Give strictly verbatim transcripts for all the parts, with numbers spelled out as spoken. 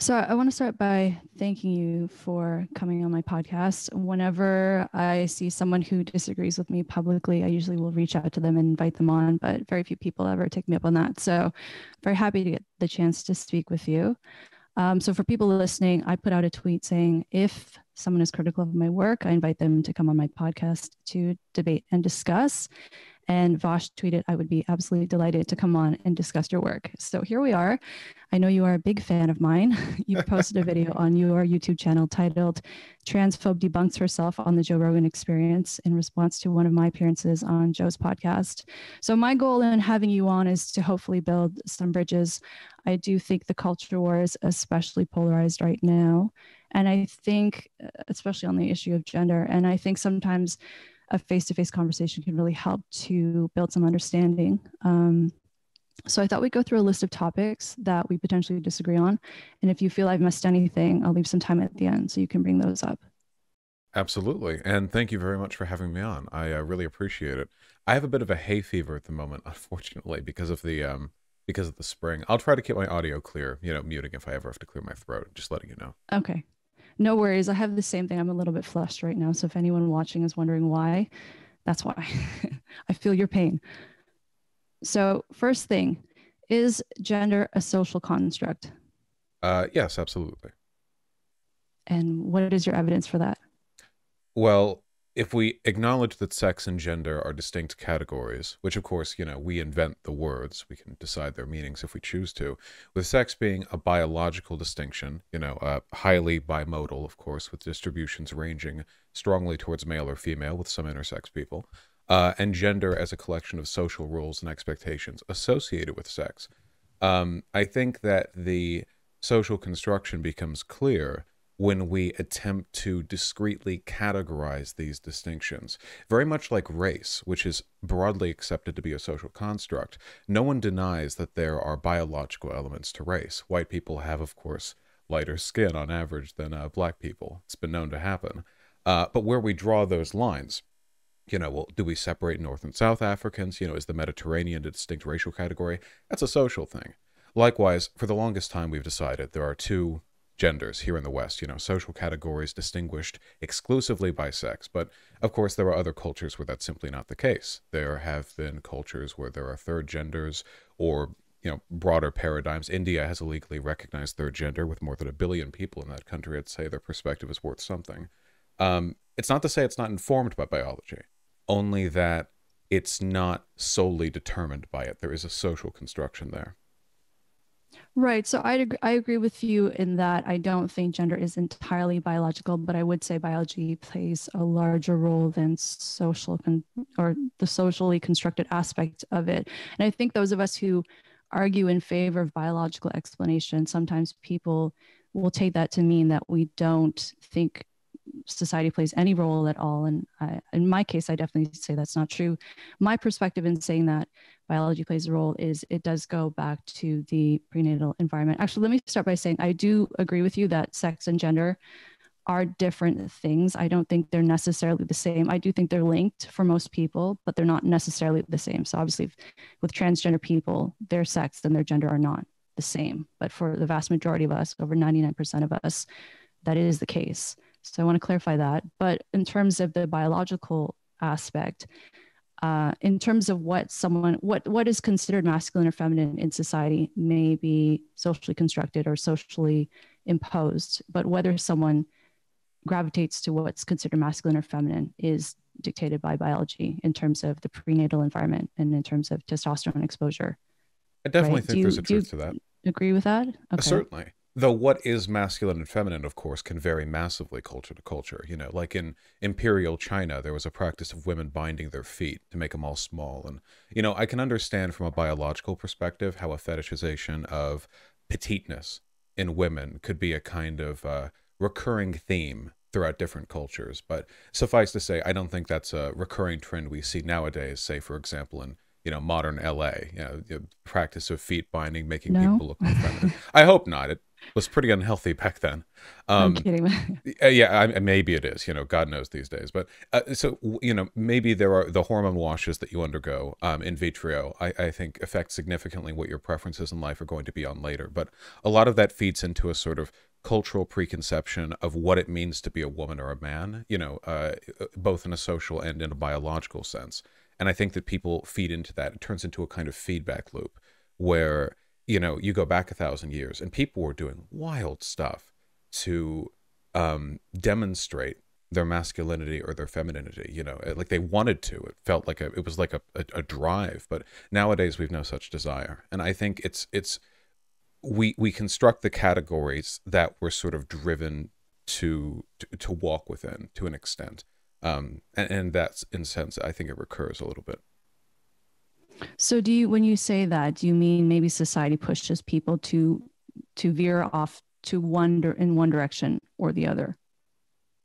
So I want to start by thanking you for coming on my podcast. Whenever I see someone who disagrees with me publicly, I usually will reach out to them and invite them on, but very few people ever take me up on that. So very happy to get the chance to speak with you. Um, so for people listening, I put out a tweet saying, if someone is critical of my work, I invite them to come on my podcast to debate and discuss. And Vaush tweeted, I would be absolutely delighted to come on and discuss your work. So here we are. I know you are a big fan of mine. You posted a video on your YouTube channel titled Transphobe Debunks Herself on the Joe Rogan Experience in response to one of my appearances on Joe's podcast. So my goal in having you on is to hopefully build some bridges. I do think the culture war is especially polarized right now. And I think, especially on the issue of gender, and I think sometimes a face-to-face conversation can really help to build some understanding. Um, so I thought we'd go through a list of topics that we potentially disagree on. And if you feel I've missed anything, I'll leave some time at the end so you can bring those up. Absolutely. And thank you very much for having me on. I uh, really appreciate it. I have a bit of a hay fever at the moment, unfortunately, because of the, um, because of the spring. I'll try to keep my audio clear, you know, muting if I ever have to clear my throat, just letting you know. Okay. No worries. I have the same thing. I'm a little bit flushed right now. So if anyone watching is wondering why, that's why. I feel your pain. So first thing, is gender a social construct? Uh, yes, absolutely. And what is your evidence for that? Well, if we acknowledge that sex and gender are distinct categories, which of course, you know, we invent the words, we can decide their meanings if we choose to, with sex being a biological distinction, you know, uh, highly bimodal, of course, with distributions ranging strongly towards male or female with some intersex people, uh, and gender as a collection of social rules and expectations associated with sex. Um, I think that the social construction becomes clear when we attempt to discreetly categorize these distinctions. Very much like race, which is broadly accepted to be a social construct, no one denies that there are biological elements to race. White people have, of course, lighter skin on average than uh, black people. It's been known to happen. Uh, but where we draw those lines, you know, well, do we separate North and South Africans? You know, is the Mediterranean a distinct racial category? That's a social thing. Likewise, for the longest time, we've decided there are two genders here in the West, you know, social categories distinguished exclusively by sex. But of course, there are other cultures where that's simply not the case. There have been cultures where there are third genders or, you know, broader paradigms. India has a legally recognized third gender with more than a billion people in that country. I'd say their perspective is worth something. Um, it's not to say it's not informed by biology, only that it's not solely determined by it. There is a social construction there. Right. So I agree, I agree with you in that I don't think gender is entirely biological, but I would say biology plays a larger role than social con- or the socially constructed aspect of it. And I think those of us who argue in favor of biological explanation, sometimes people will take that to mean that we don't think society plays any role at all. And I, in my case, I definitely say that's not true. My perspective in saying that biology plays a role is it does go back to the prenatal environment. Actually, let me start by saying I do agree with you that sex and gender are different things. I don't think they're necessarily the same. I do think they're linked for most people, but they're not necessarily the same. So obviously if, with transgender people, their sex and their gender are not the same. But for the vast majority of us, over ninety-nine percent of us, that is the case. So I want to clarify that. But in terms of the biological aspect, uh, in terms of what someone, what, what is considered masculine or feminine in society may be socially constructed or socially imposed, but whether someone gravitates to what's considered masculine or feminine is dictated by biology in terms of the prenatal environment and in terms of testosterone exposure. I definitely right? think do there's you, a truth to that. Agree with that? Okay. Certainly. Though what is masculine and feminine, of course, can vary massively culture to culture. You know, like in imperial China, there was a practice of women binding their feet to make them all small. And, you know, I can understand from a biological perspective how a fetishization of petiteness in women could be a kind of uh, recurring theme throughout different cultures. But suffice to say, I don't think that's a recurring trend we see nowadays, say, for example, in you know, modern L A, you know, the practice of feet binding, making no? people look more feminine. I hope not. It was pretty unhealthy back then. Um, I'm kidding. Yeah, I, maybe it is, you know, God knows these days. But uh, so, you know, maybe there are the hormone washes that you undergo um, in vitro, I, I think affect significantly what your preferences in life are going to be on later. But a lot of that feeds into a sort of cultural preconception of what it means to be a woman or a man, you know, uh, both in a social and in a biological sense. And I think that people feed into that. It turns into a kind of feedback loop where, you know, you go back a thousand years and people were doing wild stuff to um, demonstrate their masculinity or their femininity, you know, like they wanted to. It felt like a, it was like a, a, a drive, but nowadays we've no such desire. And I think it's, it's, we, we construct the categories that we're sort of driven to, to, to walk within to an extent. Um, and, and that's, in a sense, I think it recurs a little bit. So do you, when you say that, do you mean maybe society pushes people to, to veer off to one, in one direction or the other?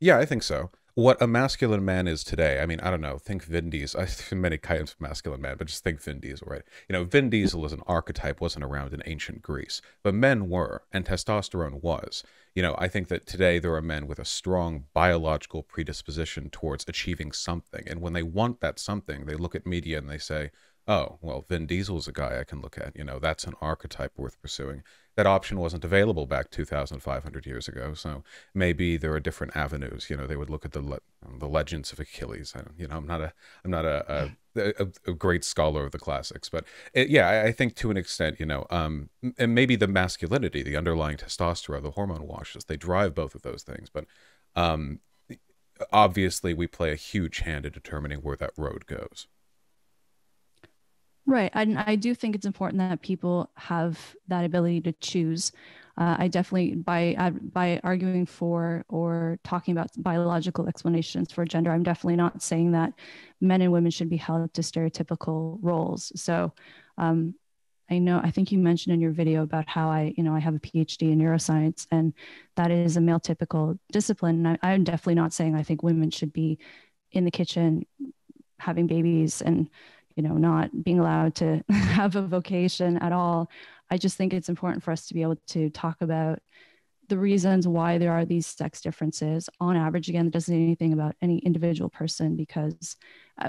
Yeah, I think so. What a masculine man is today, I mean, I don't know, think Vin Diesel. I think many kinds of masculine men, but just think Vin Diesel, right? You know, Vin Diesel as an archetype wasn't around in ancient Greece, but men were, and testosterone was. You know, I think that today there are men with a strong biological predisposition towards achieving something. And when they want that something, they look at media and they say, oh, well, Vin Diesel's a guy I can look at. You know, that's an archetype worth pursuing. That option wasn't available back two thousand five hundred years ago, so maybe there are different avenues. You know, they would look at the le the legends of Achilles. I don't, you know, I'm not a I'm not a a, a, a great scholar of the classics, but it, yeah, I, I think to an extent, you know, um, and maybe the masculinity, the underlying testosterone, the hormone washes, they drive both of those things. But um, obviously, we play a huge hand in determining where that road goes. Right. And I do think it's important that people have that ability to choose. Uh, I definitely, by by arguing for or talking about biological explanations for gender, I'm definitely not saying that men and women should be held to stereotypical roles. So um, I know, I think you mentioned in your video about how I, you know, I have a P H D in neuroscience, and that is a male typical discipline. And I, I'm definitely not saying I think women should be in the kitchen having babies and, you know, not being allowed to have a vocation at all. I just think it's important for us to be able to talk about the reasons why there are these sex differences on average. Again, it doesn't say anything about any individual person, because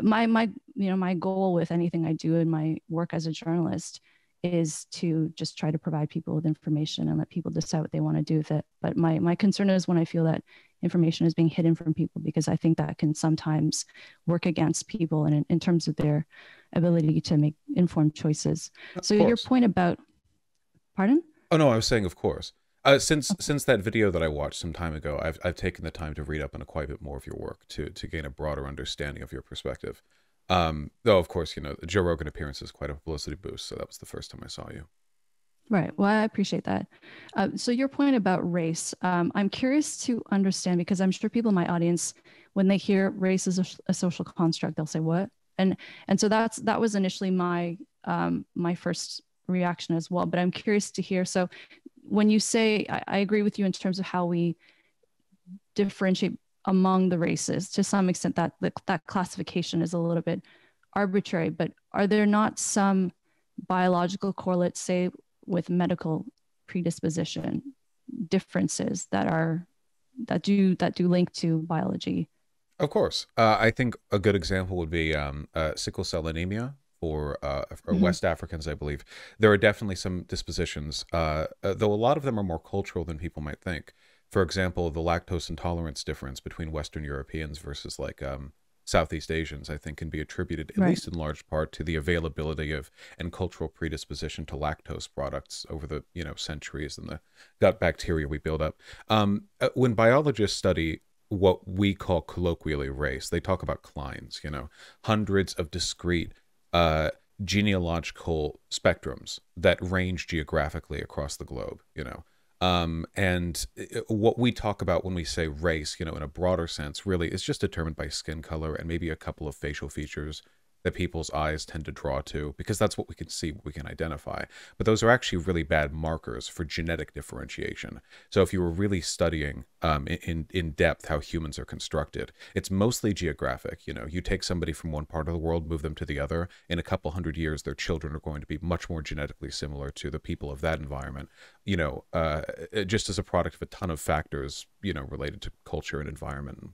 my, my, you know, my goal with anything I do in my work as a journalist is to just try to provide people with information and let people decide what they want to do with it. But my, my concern is when I feel that information is being hidden from people, because I think that can sometimes work against people in, in terms of their ability to make informed choices. So your point about, pardon? Oh, no, I was saying, of course. Uh, since okay. since that video that I watched some time ago, I've, I've taken the time to read up on a quite a bit more of your work to, to gain a broader understanding of your perspective. Um, though, of course, you know, the Joe Rogan appearance is quite a publicity boost, so that was the first time I saw you. Right. Well, I appreciate that. Uh, so your point about race, um, I'm curious to understand, because I'm sure people in my audience, when they hear race is a, a social construct, they'll say, what? And and so that's that was initially my um, my first reaction as well. But I'm curious to hear. So when you say, I, I agree with you in terms of how we differentiate among the races, to some extent that that classification is a little bit arbitrary, but are there not some biological correlates, say, with medical predisposition differences that are that do that do link to biology? Of course. Uh, I think a good example would be um, uh, sickle cell anemia for, uh, for mm-hmm. West Africans, I believe. There are definitely some dispositions, uh, though a lot of them are more cultural than people might think. For example, the lactose intolerance difference between Western Europeans versus like um, Southeast Asians, I think, can be attributed at right. least in large part to the availability of and cultural predisposition to lactose products over the, you know, centuries and the gut bacteria we build up. Um, when biologists study what we call colloquially race, they talk about clines, you know, hundreds of discrete uh, genealogical spectrums that range geographically across the globe, you know. Um, and what we talk about when we say race, you know, in a broader sense, really is just determined by skin color and maybe a couple of facial features that people's eyes tend to draw to, because that's what we can see, what we can identify. But those are actually really bad markers for genetic differentiation. So if you were really studying um, in, in depth how humans are constructed, it's mostly geographic. You know, you take somebody from one part of the world, move them to the other, in a couple hundred years, their children are going to be much more genetically similar to the people of that environment, you know, uh, just as a product of a ton of factors, you know, related to culture and environment and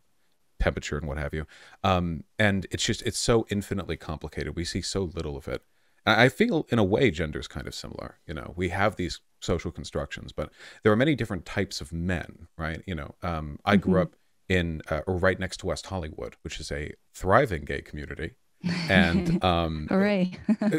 temperature and what have you. Um, and it's just, it's so infinitely complicated. We see so little of it. I feel in a way gender is kind of similar. You know, we have these social constructions, but there are many different types of men, right? You know, um, I mm-hmm. grew up in uh, or right next to West Hollywood, which is a thriving gay community. And um hooray.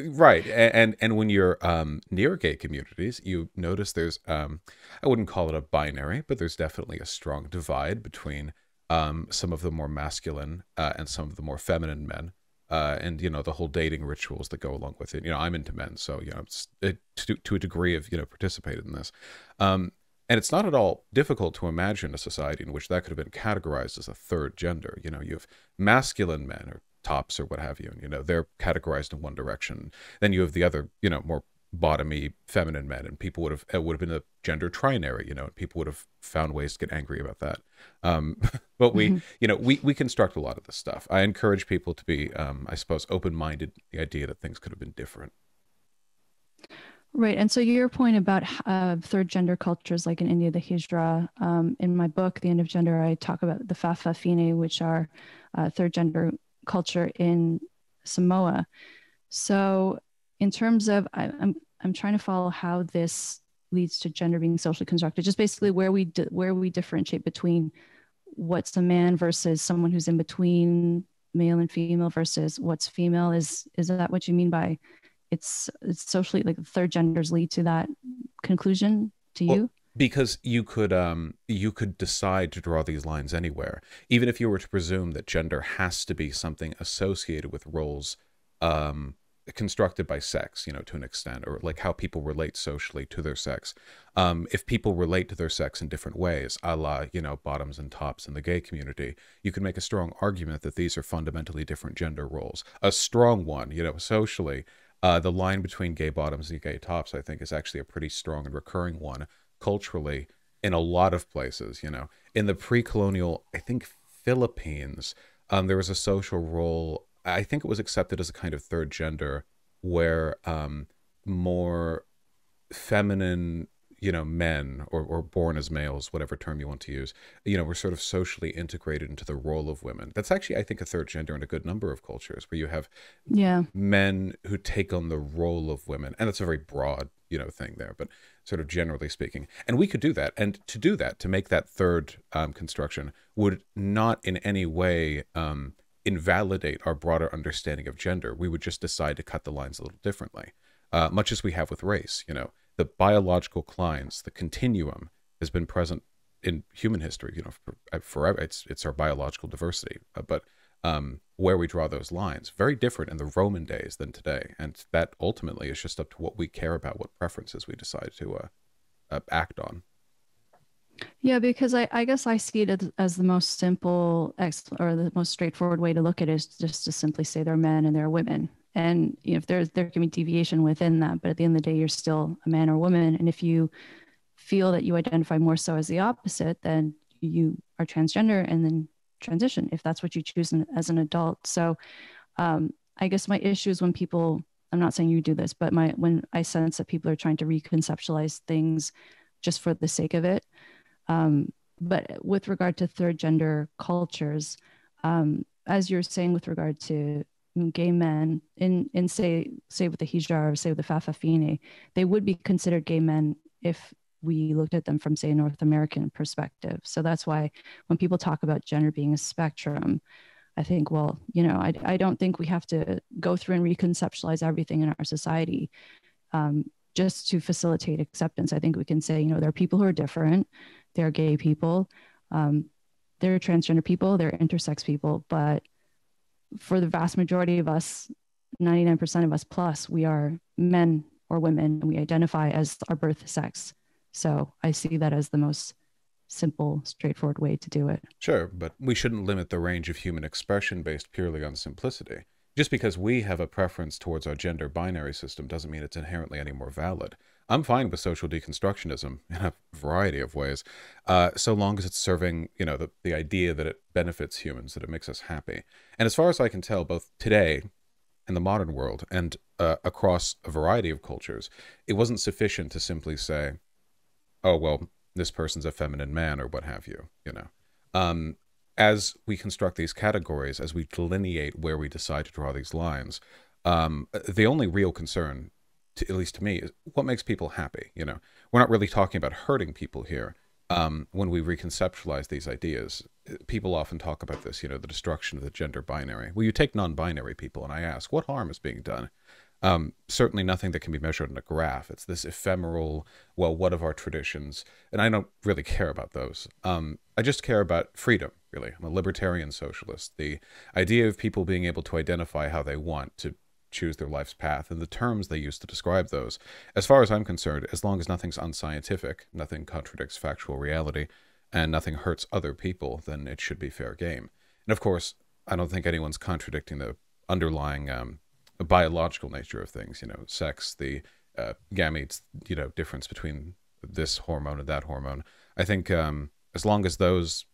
Right. And and when you're um near gay communities, you notice there's um I wouldn't call it a binary, but there's definitely a strong divide between um some of the more masculine uh, and some of the more feminine men, uh and you know, the whole dating rituals that go along with it. You know, I'm into men, so you know, it's, it, to, to a degree of, you know, participated in this. um And it's not at all difficult to imagine a society in which that could have been categorized as a third gender. You know, you have masculine men or tops or what have you, and, you know, they're categorized in one direction. Then you have the other, you know, more bottomy feminine men, and people would have, it would have been a gender trinary, you know, and people would have found ways to get angry about that. Um, but we, you know, we, we construct a lot of this stuff. I encourage people to be, um, I suppose, open-minded to the idea that things could have been different. Right. And so your point about uh, third gender cultures, like in India, the Hijra, um, in my book, The End of Gender, I talk about the Fafa Fine, which are uh, third gender culture in Samoa. So in terms of, I, I'm, I'm trying to follow how this leads to gender being socially constructed, just basically where we, where we differentiate between what's a man versus someone who's in between male and female versus what's female. Is, is that what you mean by It's, it's socially, like, third genders lead to that conclusion to you? Well, because you could, um, you could decide to draw these lines anywhere, even if you were to presume that gender has to be something associated with roles um, constructed by sex, you know, to an extent, or like how people relate socially to their sex. Um, if people relate to their sex in different ways, a la, you know, bottoms and tops in the gay community, you can make a strong argument that these are fundamentally different gender roles. A strong one, you know, socially. Uh, the line between gay bottoms and gay tops, I think, is actually a pretty strong and recurring one culturally in a lot of places. You know, in the pre-colonial, I think, Philippines, um, there was a social role. I think it was accepted as a kind of third gender where um, more feminine, you know, men or, or born as males, whatever term you want to use, you know, were sort of socially integrated into the role of women. That's actually, I think, a third gender in a good number of cultures where you have yeah. men who take on the role of women. And that's a very broad, you know, thing there, but sort of generally speaking. And we could do that. And to do that, to make that third um, construction would not in any way um, invalidate our broader understanding of gender. We would just decide to cut the lines a little differently, uh, much as we have with race, you know. The biological clines, the continuum, has been present in human history, you know, for, forever. It's, it's our biological diversity. Uh, but um, where we draw those lines, very different in the Roman days than today. And that ultimately is just up to what we care about, what preferences we decide to uh, uh, act on. Yeah, because I, I guess I see it as, as the most simple ex or the most straightforward way to look at it is just to simply say they're men and they're women. And you know, if there's, there can be deviation within that, but at the end of the day, you're still a man or woman. And if you feel that you identify more so as the opposite, then you are transgender and then transition, if that's what you choose in, as an adult. So um, I guess my issue is when people, I'm not saying you do this, but my, when I sense that people are trying to reconceptualize things just for the sake of it. Um, but with regard to third gender cultures, um, as you're saying, with regard to gay men in, in say, say with the Hijra or say with the Fafa Fine, they would be considered gay men if we looked at them from, say, a North American perspective. So that's why when people talk about gender being a spectrum, I think, well, you know, I, I don't think we have to go through and reconceptualize everything in our society um, just to facilitate acceptance. I think we can say, you know, there are people who are different. There are gay people. Um, there are transgender people. There are intersex people. But for the vast majority of us, ninety-nine percent of us plus, we are men or women, and we identify as our birth sex. So I see that as the most simple, straightforward way to do it. Sure, but we shouldn't limit the range of human expression based purely on simplicity. Just because we have a preference towards our gender binary system doesn't mean it's inherently any more valid. I'm fine with social deconstructionism in a variety of ways, uh, so long as it's serving, you know, the, the idea that it benefits humans, that it makes us happy. And as far as I can tell, both today in the modern world and uh, across a variety of cultures, it wasn't sufficient to simply say, oh, well, this person's a feminine man or what have you, you know. Um, as we construct these categories, as we delineate where we decide to draw these lines, um, the only real concern, to, at least to me, is what makes people happy, you know. We're not really talking about hurting people here um, when we reconceptualize these ideas. People often talk about this, you know, the destruction of the gender binary. Well, you take non-binary people and I ask, what harm is being done? Um, certainly nothing that can be measured in a graph. It's this ephemeral, well, what of our traditions? And I don't really care about those. Um, I just care about freedom, really. I'm a libertarian socialist. The idea of people being able to identify how they want to choose their life's path and the terms they use to describe those. As far as I'm concerned, as long as nothing's unscientific, nothing contradicts factual reality, and nothing hurts other people, then it should be fair game. And of course, I don't think anyone's contradicting the underlying um, The biological nature of things, you know, sex, the uh, gametes, you know, difference between this hormone and that hormone. I think um, as long as those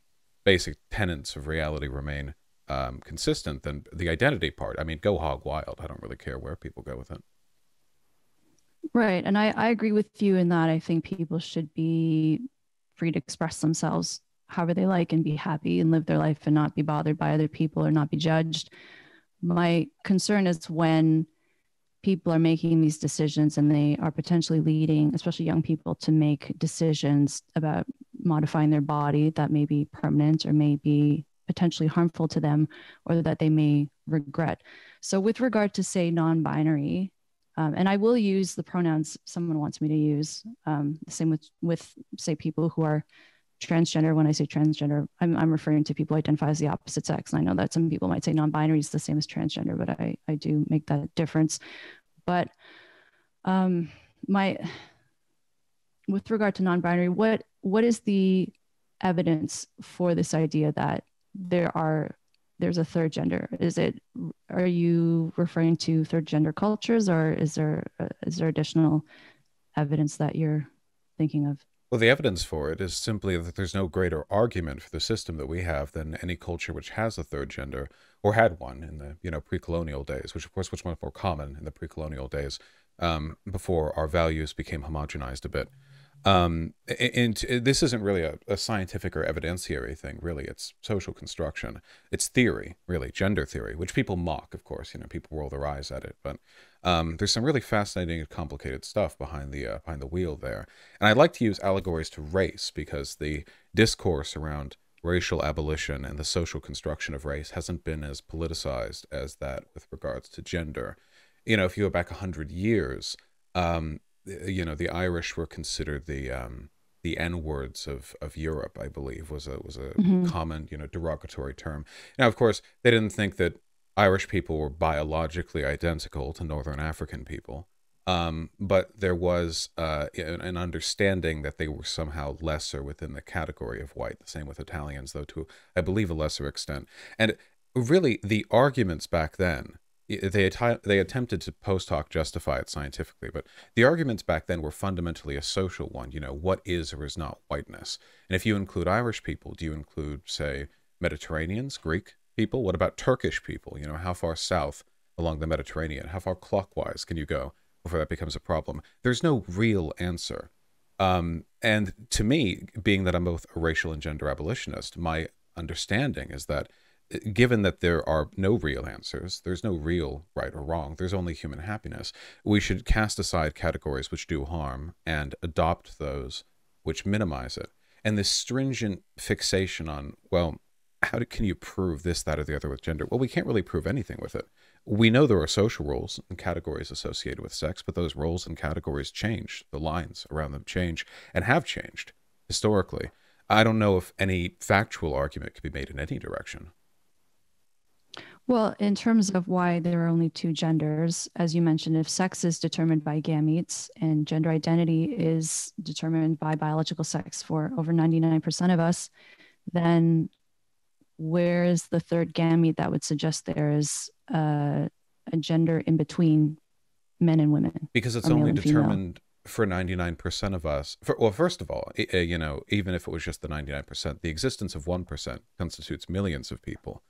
basic tenets of reality remain um, consistent, then the identity part, I mean, go hog wild. I don't really care where people go with it. Right. And I, I agree with you in that I think people should be free to express themselves however they like and be happy and live their life and not be bothered by other people or not be judged. My concern is when people are making these decisions and they are potentially leading, especially young people, to make decisions about modifying their body that may be permanent or may be potentially harmful to them or that they may regret. So with regard to, say, non-binary, um, and I will use the pronouns someone wants me to use, um, the same with, with, say, people who are transgender. When I say transgender, I'm, I'm referring to people who identify as the opposite sex. And I know that some people might say non-binary is the same as transgender, but I, I do make that difference. But um, my, with regard to non-binary, what, what is the evidence for this idea that there are, there's a third gender? Is it, are you referring to third gender cultures, or is there, is there additional evidence that you're thinking of? Well, the evidence for it is simply that there's no greater argument for the system that we have than any culture which has a third gender, or had one in the, you know, pre-colonial days, which of course was much more common in the pre-colonial days, um, before our values became homogenized a bit. Um, and this isn't really a, a scientific or evidentiary thing, really. It's social construction. It's theory, really, gender theory, which people mock, of course. You know, people roll their eyes at it, but um, there's some really fascinating and complicated stuff behind the uh, behind the wheel there. And I like to use allegories to race because the discourse around racial abolition and the social construction of race hasn't been as politicized as that with regards to gender. You know, if you go back a hundred years. Um, You know, the Irish were considered the um, the N-words of of Europe, I believe, was a was a mm-hmm. common, you know, derogatory term. Now, of course, they didn't think that Irish people were biologically identical to Northern African people, um, but there was uh, an understanding that they were somehow lesser within the category of white. The same with Italians, though, to I believe a lesser extent. And really, the arguments back then. They, they attempted to post hoc justify it scientifically, but the arguments back then were fundamentally a social one. You know, what is or is not whiteness? And if you include Irish people, do you include, say, Mediterraneans, Greek people? What about Turkish people? You know, how far south along the Mediterranean? How far clockwise can you go before that becomes a problem? There's no real answer. Um, and to me, being that I'm both a racial and gender abolitionist, my understanding is that given that there are no real answers, there's no real right or wrong, there's only human happiness, we should cast aside categories which do harm and adopt those which minimize it. And this stringent fixation on, well, how do, can you prove this, that, or the other with gender? Well, we can't really prove anything with it. We know there are social roles and categories associated with sex, but those roles and categories change. The lines around them change and have changed historically. I don't know if any factual argument could be made in any direction. Well, in terms of why there are only two genders, as you mentioned, if sex is determined by gametes and gender identity is determined by biological sex for over ninety-nine percent of us, then where is the third gamete that would suggest there is uh, a gender in between men and women? Because it's only determined for ninety-nine percent of us. For, well, first of all, it, you know, even if it was just the ninety-nine percent, the existence of one percent constitutes millions of people.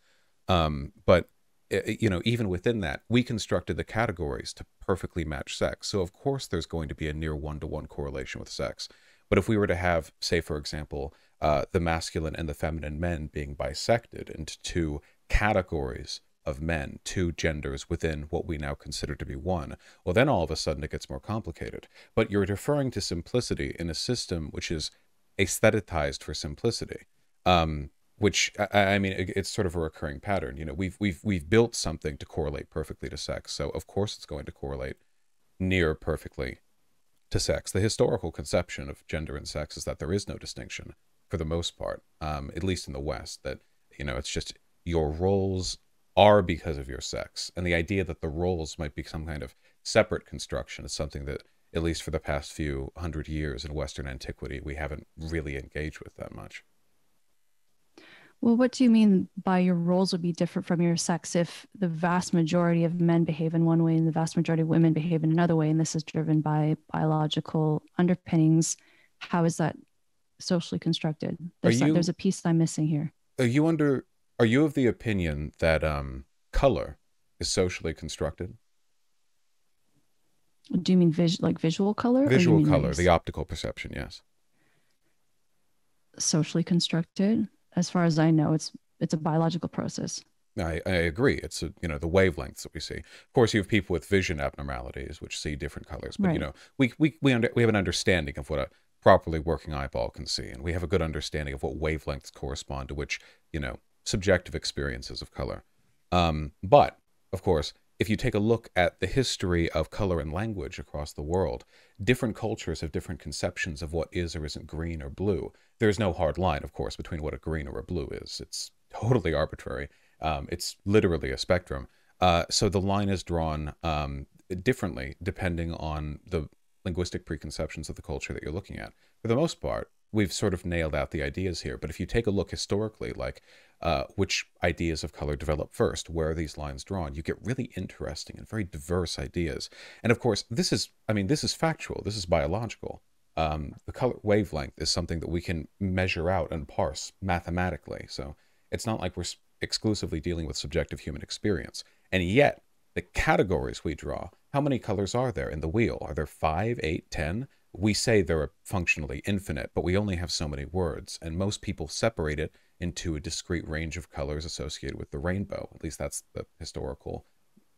Um, but, it, you know, even within that, we constructed the categories to perfectly match sex. So, of course, there's going to be a near one-to-one correlation with sex. But if we were to have, say, for example, uh, the masculine and the feminine men being bisected into two categories of men, two genders within what we now consider to be one, well, then all of a sudden it gets more complicated. But you're referring to simplicity in a system which is aestheticized for simplicity, um, which, I, I mean, it, it's sort of a recurring pattern. You know, we've, we've, we've built something to correlate perfectly to sex, so of course it's going to correlate near perfectly to sex. The historical conception of gender and sex is that there is no distinction for the most part, um, at least in the West, that, you know, it's just your roles are because of your sex. And the idea that the roles might be some kind of separate construction is something that, at least for the past few hundred years in Western antiquity, we haven't really engaged with that much. Well, what do you mean by your roles would be different from your sex if the vast majority of men behave in one way and the vast majority of women behave in another way, and this is driven by biological underpinnings? How is that socially constructed? There's, you, a, there's a piece I'm missing here. Are you under? Are you of the opinion that um, color is socially constructed? Do you mean vis like visual color? Visual color, the optical perception, yes. Socially constructed? As far as I know, it's it's a biological process. I, I agree. It's a, you know, the wavelengths that we see. Of course, you have people with vision abnormalities which see different colors, but right. you know, we we we, under, we have an understanding of what a properly working eyeball can see, and we have a good understanding of what wavelengths correspond to which, you know, subjective experiences of color. Um, but of course, if you take a look at the history of color and language across the world, different cultures have different conceptions of what is or isn't green or blue. There's no hard line, of course, between what a green or a blue is. It's totally arbitrary. Um, it's literally a spectrum. Uh, so the line is drawn um, differently depending on the linguistic preconceptions of the culture that you're looking at. For the most part, we've sort of nailed out the ideas here. But if you take a look historically, like uh, which ideas of color developed first, where are these lines drawn, you get really interesting and very diverse ideas. And of course, this is, I mean, this is factual. This is biological. Um, the color wavelength is something that we can measure out and parse mathematically. So it's not like we're exclusively dealing with subjective human experience. And yet, the categories we draw, how many colors are there in the wheel? Are there five, eight, ten? We say they're functionally infinite, but we only have so many words, and most people separate it into a discrete range of colors associated with the rainbow. At least that's the historical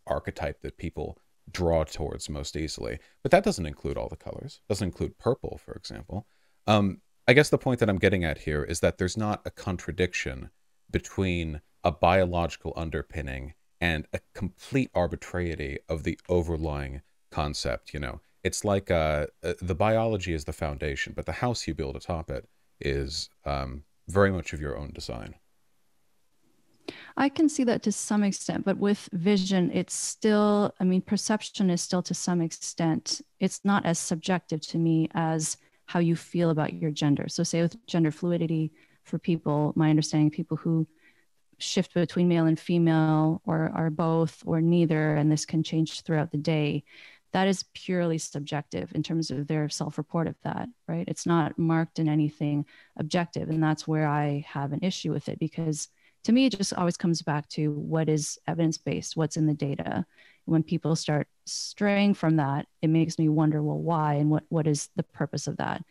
archetype that people draw towards most easily. But that doesn't include all the colors. It doesn't include purple, for example. Um, I guess the point that I'm getting at here is that there's not a contradiction between a biological underpinning and a complete arbitrariety of the overlying concept, you know. It's like uh, the biology is the foundation, but the house you build atop it is um, very much of your own design. I can see that to some extent, but with vision, it's still, I mean, perception is still to some extent, it's not as subjective to me as how you feel about your gender. So say with gender fluidity for people, my understanding, people who shift between male and female or are both or neither, and this can change throughout the day, that is purely subjective in terms of their self-report of that, right? It's not marked in anything objective. And that's where I have an issue with it, because to me, it just always comes back to what is evidence-based, what's in the data. When people start straying from that, it makes me wonder, well, why, and what, what is the purpose of that?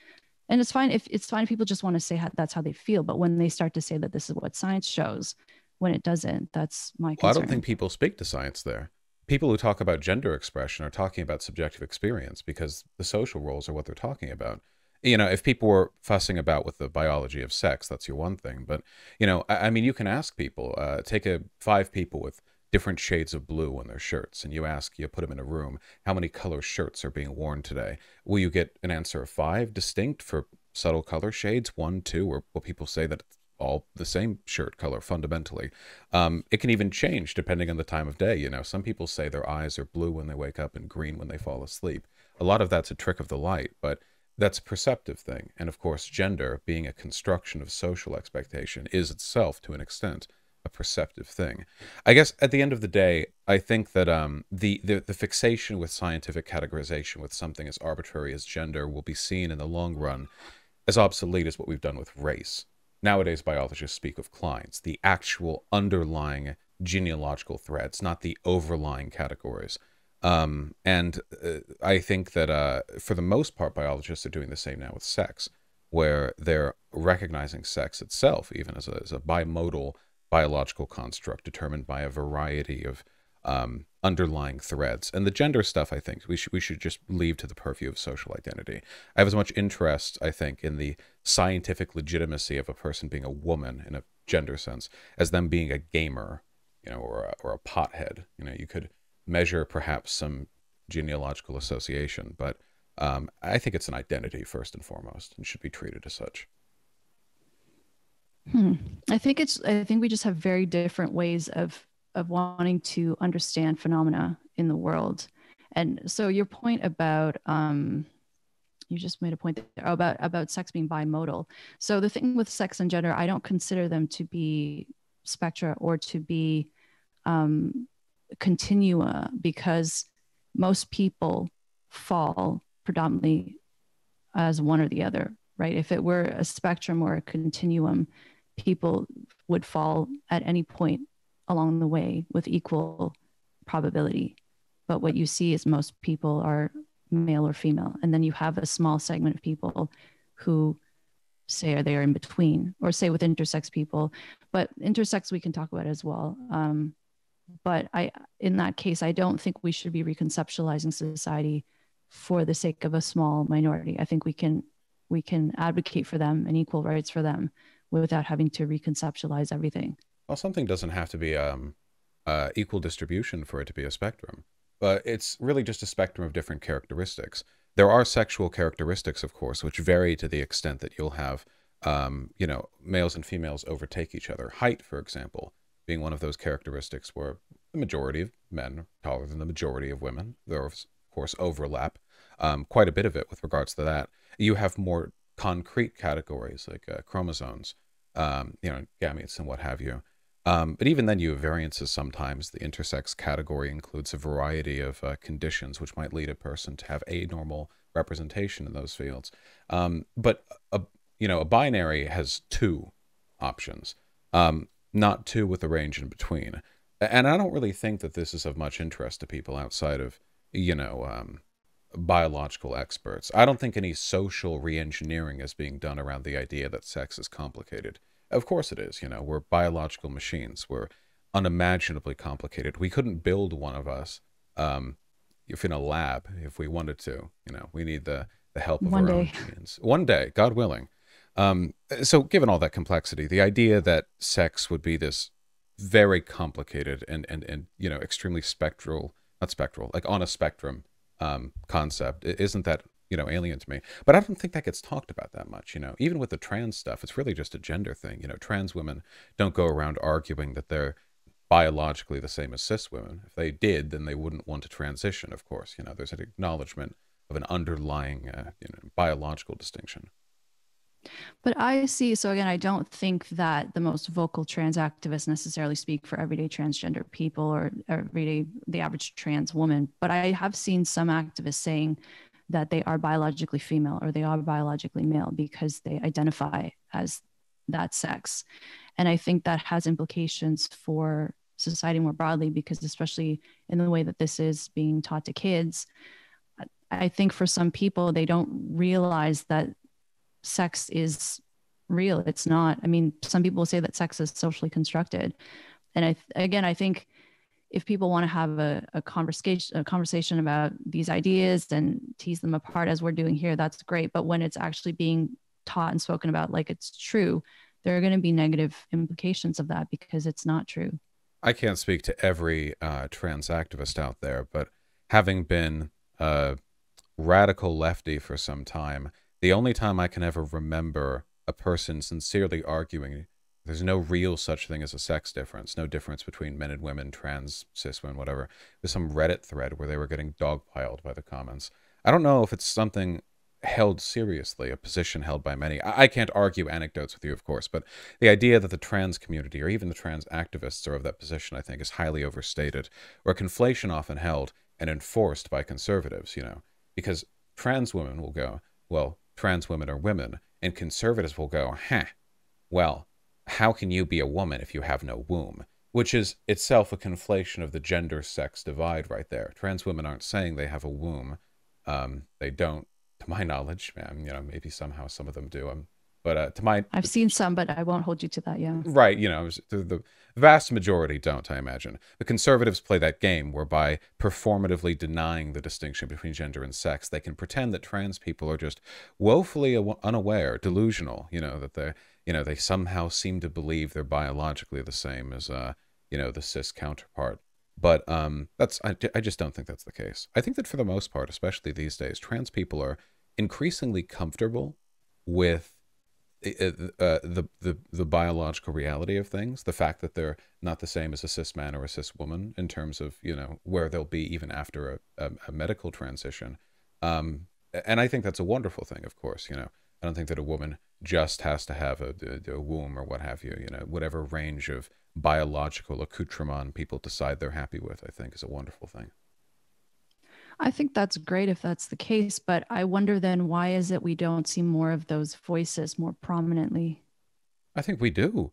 And it's fine if it's fine if people just want to say how, that's how they feel. But when they start to say that this is what science shows, when it doesn't, that's my concern. Well, I don't think people speak to science there. People who talk about gender expression are talking about subjective experience because the social roles are what they're talking about. You know, if people were fussing about with the biology of sex, that's your one thing. But, you know, I, I mean, you can ask people, uh, take a, five people with different shades of blue on their shirts, and you ask, you put them in a room, how many color shirts are being worn today? Will you get an answer of five distinct for subtle color shades, one, two, or will people say that it's all the same shirt color fundamentally? Um, it can even change depending on the time of day. You know, some people say their eyes are blue when they wake up and green when they fall asleep. A lot of that's a trick of the light, but That's a perceptive thing. And of course, gender, being a construction of social expectation, is itself, to an extent, a perceptive thing. I guess at the end of the day, I think that um, the, the, the fixation with scientific categorization with something as arbitrary as gender will be seen in the long run as obsolete as what we've done with race. Nowadays, biologists speak of clines, the actual underlying genealogical threads, not the overlying categories. Um, and uh, I think that uh, for the most part, biologists are doing the same now with sex, where they're recognizing sex itself, even as a, as a bimodal biological construct determined by a variety of um, underlying threads. And the gender stuff, I think, we should we should just leave to the purview of social identity. I have as much interest, I think, in the scientific legitimacy of a person being a woman in a gender sense as them being a gamer, you know, or a, or a pothead. You know, you could measure perhaps some genealogical association, but um, I think it's an identity first and foremost and should be treated as such. Hmm. I think it's, I think we just have very different ways of, of wanting to understand phenomena in the world. And so your point about, um, you just made a point there about, about sex being bimodal. So the thing with sex and gender, I don't consider them to be spectra or to be, um, continua, because most people fall predominantly as one or the other, right? If it were a spectrum or a continuum, people would fall at any point along the way with equal probability. But what you see is most people are male or female. And then you have a small segment of people who say are they are in between, or say with intersex people, but intersex we can talk about as well. Um, But I, in that case, I don't think we should be reconceptualizing society for the sake of a small minority. I think we can, we can advocate for them and equal rights for them without having to reconceptualize everything. Well, something doesn't have to be um, uh, equal distribution for it to be a spectrum, but it's really just a spectrum of different characteristics. There are sexual characteristics, of course, which vary to the extent that you'll have, um, you know, males and females overtake each other. Height, for example, being one of those characteristics where the majority of men are taller than the majority of women. There are, of course, overlap, um, quite a bit of it with regards to that. You have more concrete categories like uh, chromosomes, um, you know, gametes and what have you. Um, but even then you have variances sometimes. The intersex category includes a variety of uh, conditions which might lead a person to have anormal representation in those fields. Um, but, a, you know, a binary has two options. Um, Not two with a range in between. And I don't really think that this is of much interest to people outside of, you know, um, biological experts. I don't think any social re-engineering is being done around the idea that sex is complicated. Of course it is, you know, we're biological machines. We're unimaginably complicated. We couldn't build one of us um, if in a lab if we wanted to. You know, we need the, the help of our own genes. One day, God willing. Um, so given all that complexity, the idea that sex would be this very complicated and, and, and, you know, extremely spectral, not spectral, like on a spectrum, um, concept, isn't that, you know, alien to me, but I don't think that gets talked about that much. You know, even with the trans stuff, it's really just a gender thing. You know, trans women don't go around arguing that they're biologically the same as cis women. If they did, then they wouldn't want to transition. Of course, you know, there's an acknowledgement of an underlying, uh, you know, biological distinction. But I see, so again, I don't think that the most vocal trans activists necessarily speak for everyday transgender people or everyday, the average trans woman, but I have seen some activists saying that they are biologically female or they are biologically male because they identify as that sex. And I think that has implications for society more broadly, because especially in the way that this is being taught to kids, I think for some people, they don't realize that sex is real. It's not, I mean, some people say that sex is socially constructed. And I, again, I think if people want to have a, a conversation, a conversation about these ideas and tease them apart as we're doing here, that's great. But when it's actually being taught and spoken about like it's true, there are going to be negative implications of that because it's not true. I can't speak to every uh, trans activist out there, but having been a radical lefty for some time, the only time I can ever remember a person sincerely arguing there's no real such thing as a sex difference, no difference between men and women, trans, cis women, whatever, there's some Reddit thread where they were getting dogpiled by the comments. I don't know if it's something held seriously, a position held by many. I, I can't argue anecdotes with you, of course, but the idea that the trans community or even the trans activists are of that position, I think, is highly overstated, or a conflation often held and enforced by conservatives, you know, because trans women will go, well, trans women are women, and conservatives will go, huh, well, how can you be a woman if you have no womb? Which is itself a conflation of the gender-sex divide right there. Trans women aren't saying they have a womb. Um, they don't, to my knowledge. Man, you know, maybe somehow some of them do. Um, but uh, to my, I've seen some, but I won't hold you to that. Yeah, right. You know, the vast majority don't. I imagine the conservatives play that game whereby performatively denying the distinction between gender and sex, they can pretend that trans people are just woefully unaware, delusional. You know that they, you know, they somehow seem to believe they're biologically the same as, uh, you know, the cis counterpart. But um, that's I, I just don't think that's the case. I think that for the most part, especially these days, trans people are increasingly comfortable with uh, the, the, the biological reality of things, the fact that they're not the same as a cis man or a cis woman in terms of, you know, where they'll be even after a, a, a medical transition. Um, and I think that's a wonderful thing, of course, you know. I don't think that a woman just has to have a, a, a womb or what have you, you know, whatever range of biological accoutrement people decide they're happy with, I think is a wonderful thing. I think that's great if that's the case, but I wonder then why is it we don't see more of those voices more prominently? I think we do.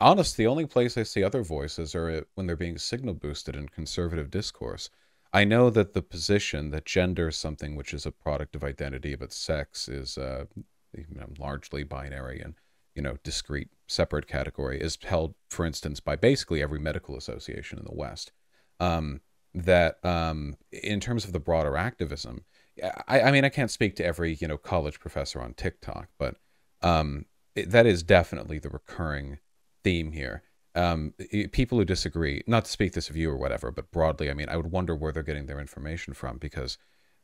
Honestly, the only place I see other voices are when they're being signal boosted in conservative discourse. I know that the position that gender is something which is a product of identity, but sex is uh, you know, largely binary and you know, discrete, separate category is held, for instance, by basically every medical association in the West. Um, that um, in terms of the broader activism, I, I mean, I can't speak to every, you know, college professor on TikTok, but um, it, that is definitely the recurring theme here. Um, it, people who disagree, not to speak this of you or whatever, but broadly, I mean, I would wonder where they're getting their information from, because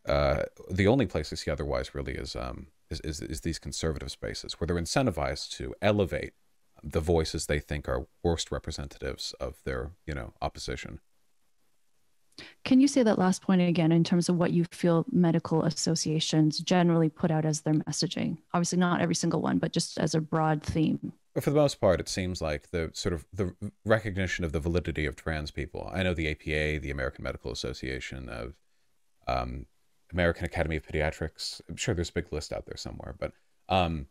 uh, the only place I see otherwise really is... Um, Is, is, is these conservative spaces where they're incentivized to elevate the voices they think are worst representatives of their, you know, opposition. Can you say that last point again in terms of what you feel medical associations generally put out as their messaging? Obviously not every single one, but just as a broad theme. For the most part, it seems like the sort of the recognition of the validity of trans people. I know the A P A, the American Medical Association of, um, American Academy of Pediatrics. I'm sure there's a big list out there somewhere, but um,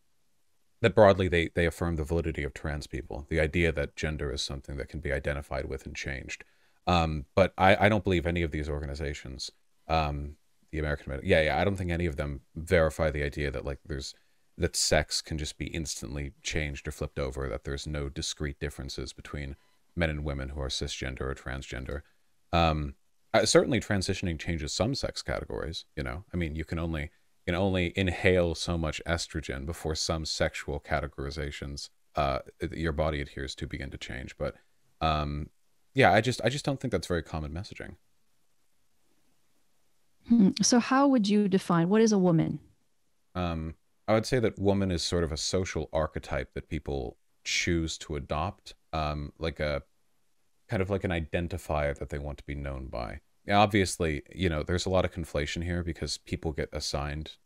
that broadly they, they affirm the validity of trans people, the idea that gender is something that can be identified with and changed. Um, but I, I don't believe any of these organizations, um, the American Med yeah, yeah, I don't think any of them verify the idea that like there's, that sex can just be instantly changed or flipped over, that there's no discrete differences between men and women who are cisgender or transgender. Um, Uh, certainly transitioning changes some sex categories, you know, I mean, you can only, you can only inhale so much estrogen before some sexual categorizations uh, your body adheres to begin to change. But um, yeah, I just, I just don't think that's very common messaging. Hmm. So how would you define, what is a woman? Um, I would say that woman is sort of a social archetype that people choose to adopt, um, like a, kind of like an identifier that they want to be known by. Now, obviously, you know, there's a lot of conflation here because people get assigned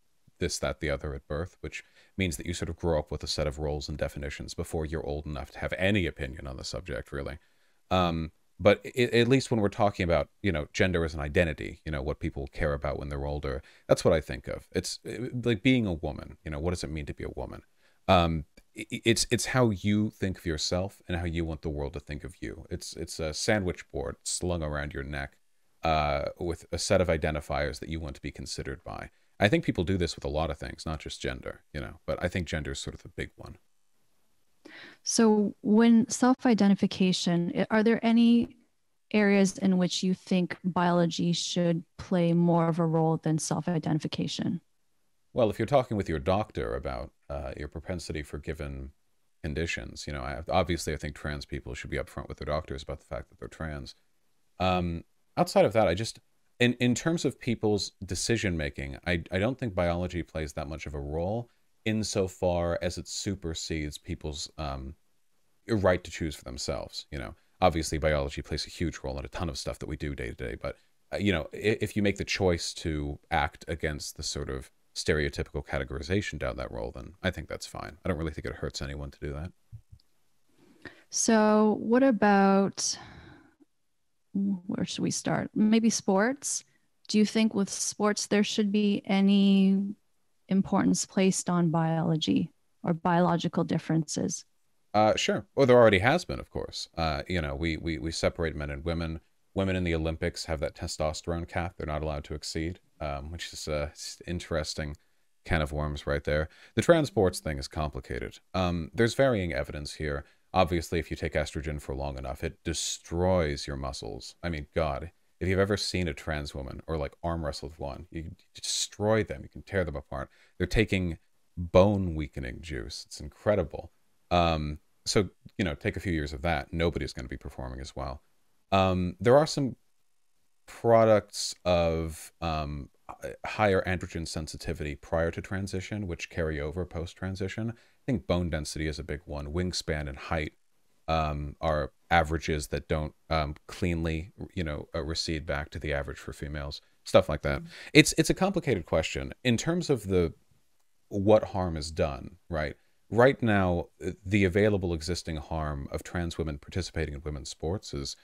this, that, the other at birth, which means that you sort of grow up with a set of roles and definitions before you're old enough to have any opinion on the subject, really. Um, but it, at least when we're talking about, you know, gender as an identity, you know, what people care about when they're older, that's what I think of. It's it, like being a woman, you know, what does it mean to be a woman? Um, It's it's how you think of yourself and how you want the world to think of you. It's it's a sandwich board slung around your neck uh, with a set of identifiers that you want to be considered by. I think people do this with a lot of things, not just gender, you know, but I think gender is sort of the big one. So when self-identification, are there any areas in which you think biology should play more of a role than self-identification? Well, if you're talking with your doctor about uh, your propensity for given conditions, you know, I, obviously I think trans people should be upfront with their doctors about the fact that they're trans. Um, outside of that, I just, in, in terms of people's decision-making, I, I don't think biology plays that much of a role insofar as it supersedes people's um, right to choose for themselves. You know, obviously biology plays a huge role in a ton of stuff that we do day to day, but, uh, you know, if, if you make the choice to act against the sort of stereotypical categorization down that role, then I think that's fine. I don't really think it hurts anyone to do that. So what about, where should we start? Maybe sports. Do you think with sports there should be any importance placed on biology or biological differences? Uh, sure. Well, there already has been, of course. Uh, you know, we, we, we separate men and women. Women in the Olympics have that testosterone cap they're not allowed to exceed, um, which is an interesting can of worms right there. The trans sports thing is complicated. Um, there's varying evidence here. Obviously, if you take estrogen for long enough, it destroys your muscles. I mean, God, if you've ever seen a trans woman or like arm wrestled one, you destroy them. You can tear them apart. They're taking bone weakening juice. It's incredible. Um, so, you know, take a few years of that. Nobody's going to be performing as well. Um, there are some products of um, higher androgen sensitivity prior to transition, which carry over post-transition. I think bone density is a big one. Wingspan and height um, are averages that don't um, cleanly, you know, uh, recede back to the average for females. Stuff like that. Mm-hmm. It's it's a complicated question in terms of the what harm is done, right? Right now, the available existing harm of trans women participating in women's sports is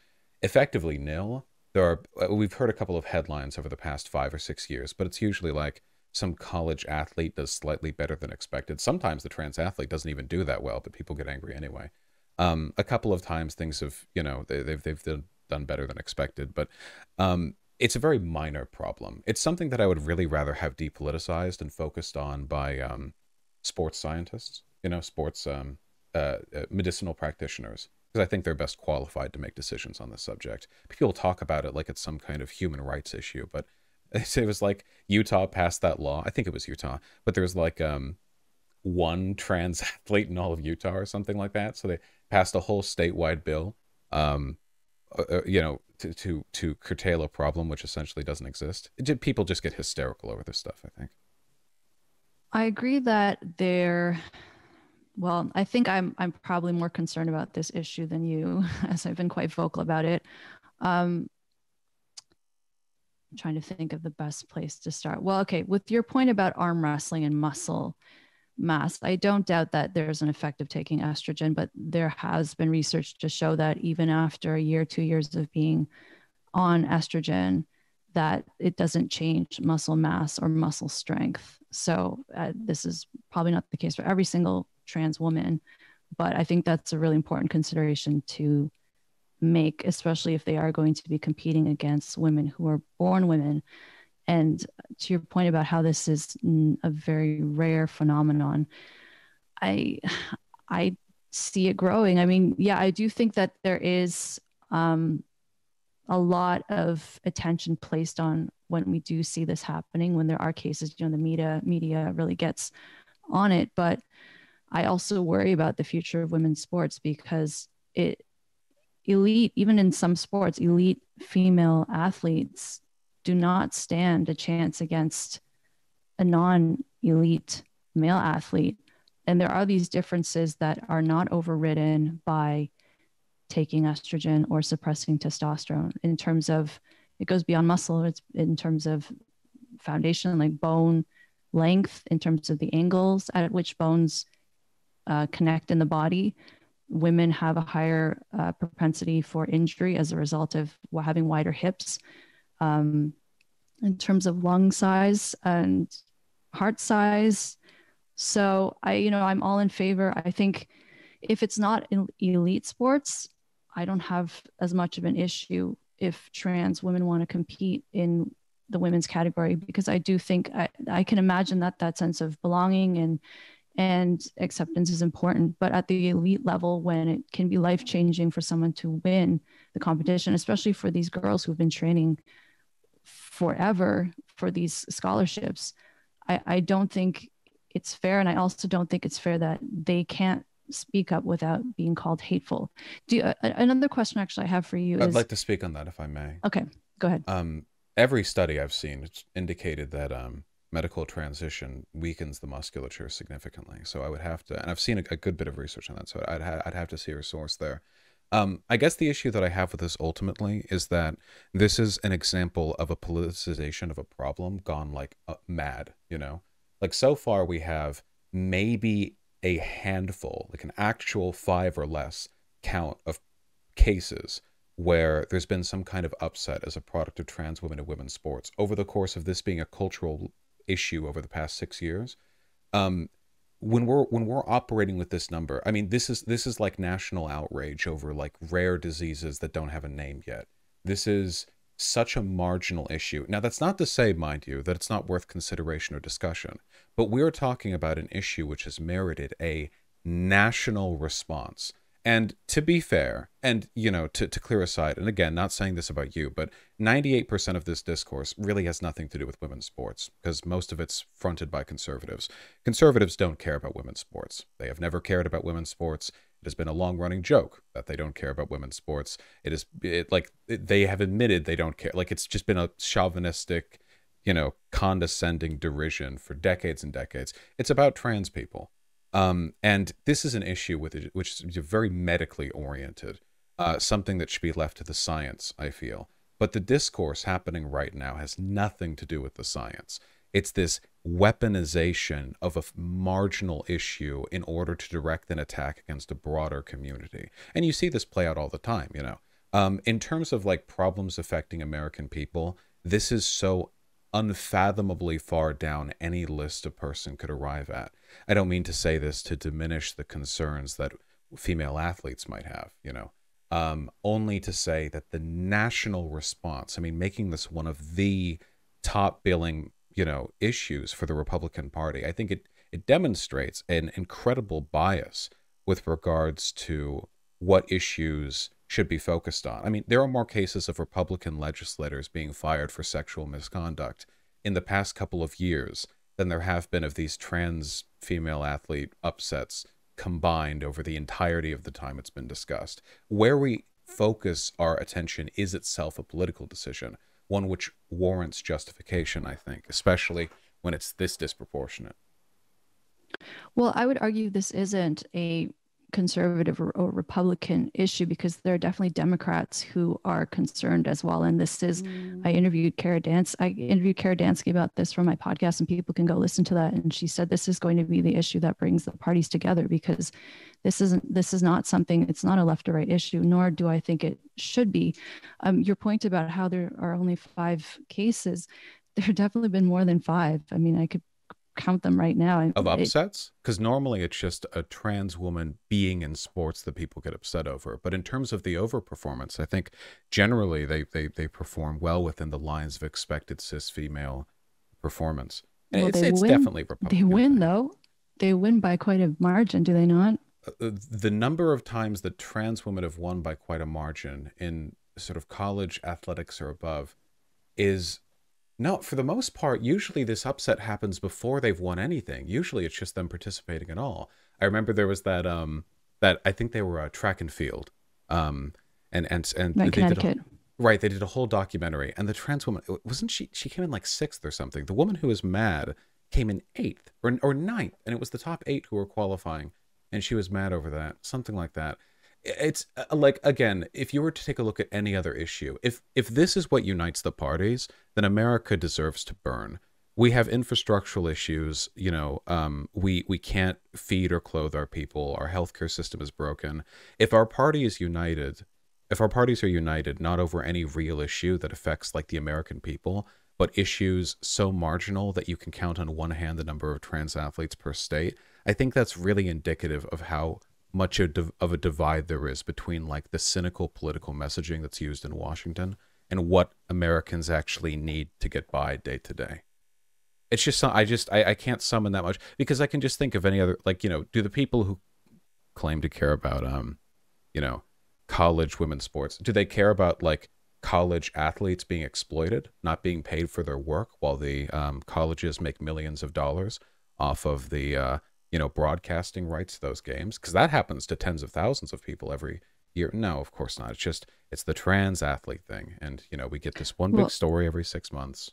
effectively nil. There are, we've heard a couple of headlines over the past five or six years, but it's usually like some college athlete does slightly better than expected. Sometimes the trans athlete doesn't even do that well, but people get angry anyway. Um, a couple of times things have, you know, they, they've, they've done better than expected, but um, it's a very minor problem. It's something that I would really rather have depoliticized and focused on by um, sports scientists, you know, sports um, uh, medicinal practitioners, because I think they're best qualified to make decisions on this subject. People talk about it like it's some kind of human rights issue, but it was like Utah passed that law. I think it was Utah, but there was like um, one trans athlete in all of Utah or something like that. So they passed a whole statewide bill, um, uh, you know, to, to, to curtail a problem which essentially doesn't exist. It did, people just get hysterical over this stuff, I think. I agree that they're... Well, I think I'm I'm probably more concerned about this issue than you, as I've been quite vocal about it. Um, I'm trying to think of the best place to start. Well, okay, with your point about arm wrestling and muscle mass, I don't doubt that there's an effect of taking estrogen, but there has been research to show that even after a year, two years of being on estrogen, that it doesn't change muscle mass or muscle strength. So uh, this is probably not the case for every single trans woman, but I think that's a really important consideration to make, especially if they are going to be competing against women who are born women. And to your point about how this is a very rare phenomenon, I I see it growing. I mean, yeah, I do think that there is um, a lot of attention placed on when we do see this happening, when there are cases, you know, the media, media really gets on it, but I also worry about the future of women's sports because it elite, even in some sports, elite female athletes do not stand a chance against a non-elite male athlete. And there are these differences that are not overridden by taking estrogen or suppressing testosterone in terms of, it goes beyond muscle, it's in terms of foundation, like bone length, in terms of the angles at which bones Uh, connect in the body. Women have a higher uh, propensity for injury as a result of having wider hips. Um, in terms of lung size and heart size. So I, you know, I'm all in favor. I think if it's not in elite sports, I don't have as much of an issue if trans women want to compete in the women's category, because I do think I, I can imagine that that sense of belonging and and acceptance is important, but at the elite level, when it can be life-changing for someone to win the competition, especially for these girls who've been training forever for these scholarships, I, I don't think it's fair. And I also don't think it's fair that they can't speak up without being called hateful. Do you, uh, another question actually I have for you I'd is- I'd like to speak on that if I may. Okay, go ahead. Um, every study I've seen it's indicated that um, medical transition weakens the musculature significantly. So I would have to, and I've seen a, a good bit of research on that, so I'd, ha I'd have to see a source there. Um, I guess the issue that I have with this ultimately is that this is an example of a politicization of a problem gone like uh, mad, you know? Like, so far we have maybe a handful, like an actual five or less count of cases where there's been some kind of upset as a product of trans women in women's sports over the course of this being a cultural issue over the past six years. Um, when we're when we're operating with this number, I mean, this is this is like national outrage over like rare diseases that don't have a name yet. This is such a marginal issue. Now, that's not to say, mind you, that it's not worth consideration or discussion, but we're talking about an issue which has merited a national response. And to be fair, and, you know, to, to clear aside, and again, not saying this about you, but ninety-eight percent of this discourse really has nothing to do with women's sports, because most of it's fronted by conservatives. Conservatives don't care about women's sports. They have never cared about women's sports. It has been a long-running joke that they don't care about women's sports. It is, it, like, it, they have admitted they don't care. Like, it's just been a chauvinistic, you know, condescending derision for decades and decades. It's about trans people. Um, and this is an issue with it, which is very medically oriented, uh, something that should be left to the science, I feel. But the discourse happening right now has nothing to do with the science. It's this weaponization of a marginal issue in order to direct an attack against a broader community. And you see this play out all the time, you know. Um, in terms of like problems affecting American people, this is so unfathomably far down any list a person could arrive at. I don't mean to say this to diminish the concerns that female athletes might have, you know, um, only to say that the national response, I mean, making this one of the top billing, you know, issues for the Republican Party, I think it, it demonstrates an incredible bias with regards to what issues should be focused on. I mean, there are more cases of Republican legislators being fired for sexual misconduct in the past couple of years than there have been of these trans female athlete upsets combined over the entirety of the time it's been discussed. Where we focus our attention is itself a political decision, one which warrants justification, I think, especially when it's this disproportionate. Well, I would argue this isn't a conservative or, or Republican issue, because there are definitely Democrats who are concerned as well. And this is, mm. I interviewed Kara Dans, I interviewed Kara Dansky about this for my podcast, and people can go listen to that. And she said, this is going to be the issue that brings the parties together, because this isn't, this is not something, it's not a left or right issue, nor do I think it should be. Um, your point about how there are only five cases, there have definitely been more than five. I mean, I could count them right now. Of upsets? Because normally it's just a trans woman being in sports that people get upset over. But in terms of the overperformance, I think generally they, they, they perform well within the lines of expected cis female performance. And well, it's, it's win, definitely Republican. They win, though. They win by quite a margin, do they not? Uh, the number of times that trans women have won by quite a margin in sort of college athletics or above is... No, for the most part, usually this upset happens before they've won anything. Usually it's just them participating at all. I remember there was that, um, that I think they were a track and field. Um, and, and, and they did a, right, they did a whole documentary. And the trans woman, wasn't she, she came in like sixth or something. The woman who was mad came in eighth or, or ninth. And it was the top eight who were qualifying. And she was mad over that, something like that. It's like, again, if you were to take a look at any other issue, if if this is what unites the parties, then America deserves to burn. We have infrastructural issues, you know, um, we, we can't feed or clothe our people. Our healthcare system is broken. If our party is united, if our parties are united, not over any real issue that affects like the American people, but issues so marginal that you can count on one hand the number of trans athletes per state, I think that's really indicative of how much of a divide there is between like the cynical political messaging that's used in Washington and what Americans actually need to get by day to day. It's just, I just, I, I can't summon that much, because I can just think of any other, like, you know, do the people who claim to care about, um, you know, college women's sports, do they care about like college athletes being exploited, not being paid for their work while the um, colleges make millions of dollars off of the, uh, you know, broadcasting rights to those games? Because that happens to tens of thousands of people every year. No, of course not. It's just, it's the trans athlete thing. And, you know, we get this one well, big story every six months.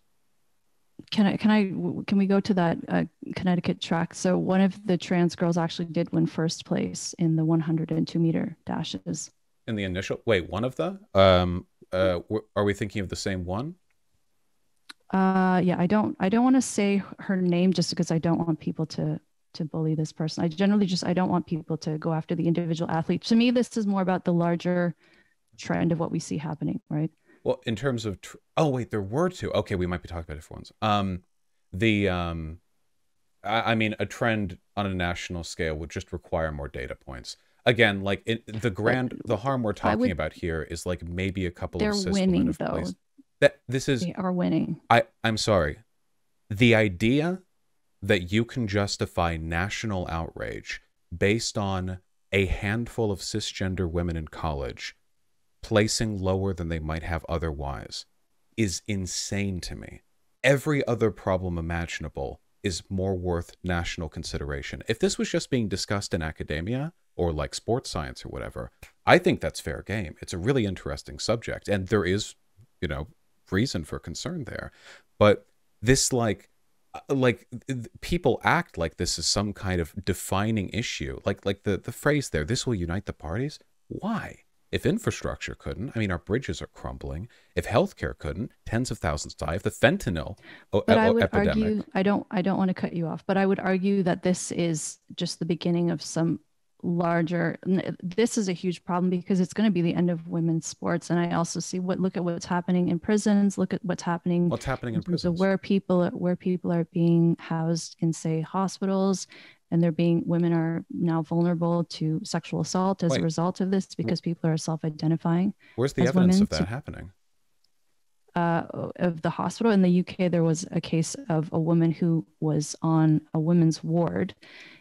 Can I, can I, can we go to that uh, Connecticut track? So one of the trans girls actually did win first place in the one hundred two meter dashes. In the initial, wait, one of the, um, uh, are we thinking of the same one? Uh, yeah, I don't, I don't want to say her name just because I don't want people to, to bully this person. I generally just, I don't want people to go after the individual athlete. To me, this is more about the larger trend of what we see happening, right? Well, in terms of, tr oh wait, there were two. Okay, we might be talking about different ones. Um, the, um, I, I mean, a trend on a national scale would just require more data points. Again, like it, the grand, the harm we're talking would, about here is like maybe a couple of system winning, of though. That this is, they are winning. I, I'm sorry. The idea that you can justify national outrage based on a handful of cisgender women in college placing lower than they might have otherwise is insane to me. Every other problem imaginable is more worth national consideration. If this was just being discussed in academia, or like sports science or whatever, I think that's fair game. It's a really interesting subject, and there is, you know, reason for concern there. But this, like, like people act like this is some kind of defining issue. Like, like the, the phrase there, this will unite the parties. Why? If infrastructure couldn't, I mean, our bridges are crumbling. If healthcare couldn't, tens of thousands die. If the fentanyl but I would epidemic. Argue, I don't, I don't want to cut you off, but I would argue that this is just the beginning of some larger, this is a huge problem because it's going to be the end of women's sports. And I also see what, look at what's happening in prisons, look at what's happening, what's happening in prisons. So where people, where people are being housed in, say, hospitals, and they're being, women are now vulnerable to sexual assault as Wait. a result of this because people are self-identifying. Where's the evidence women. of that so, happening? Uh, of the hospital in the U K, there was a case of a woman who was on a women's ward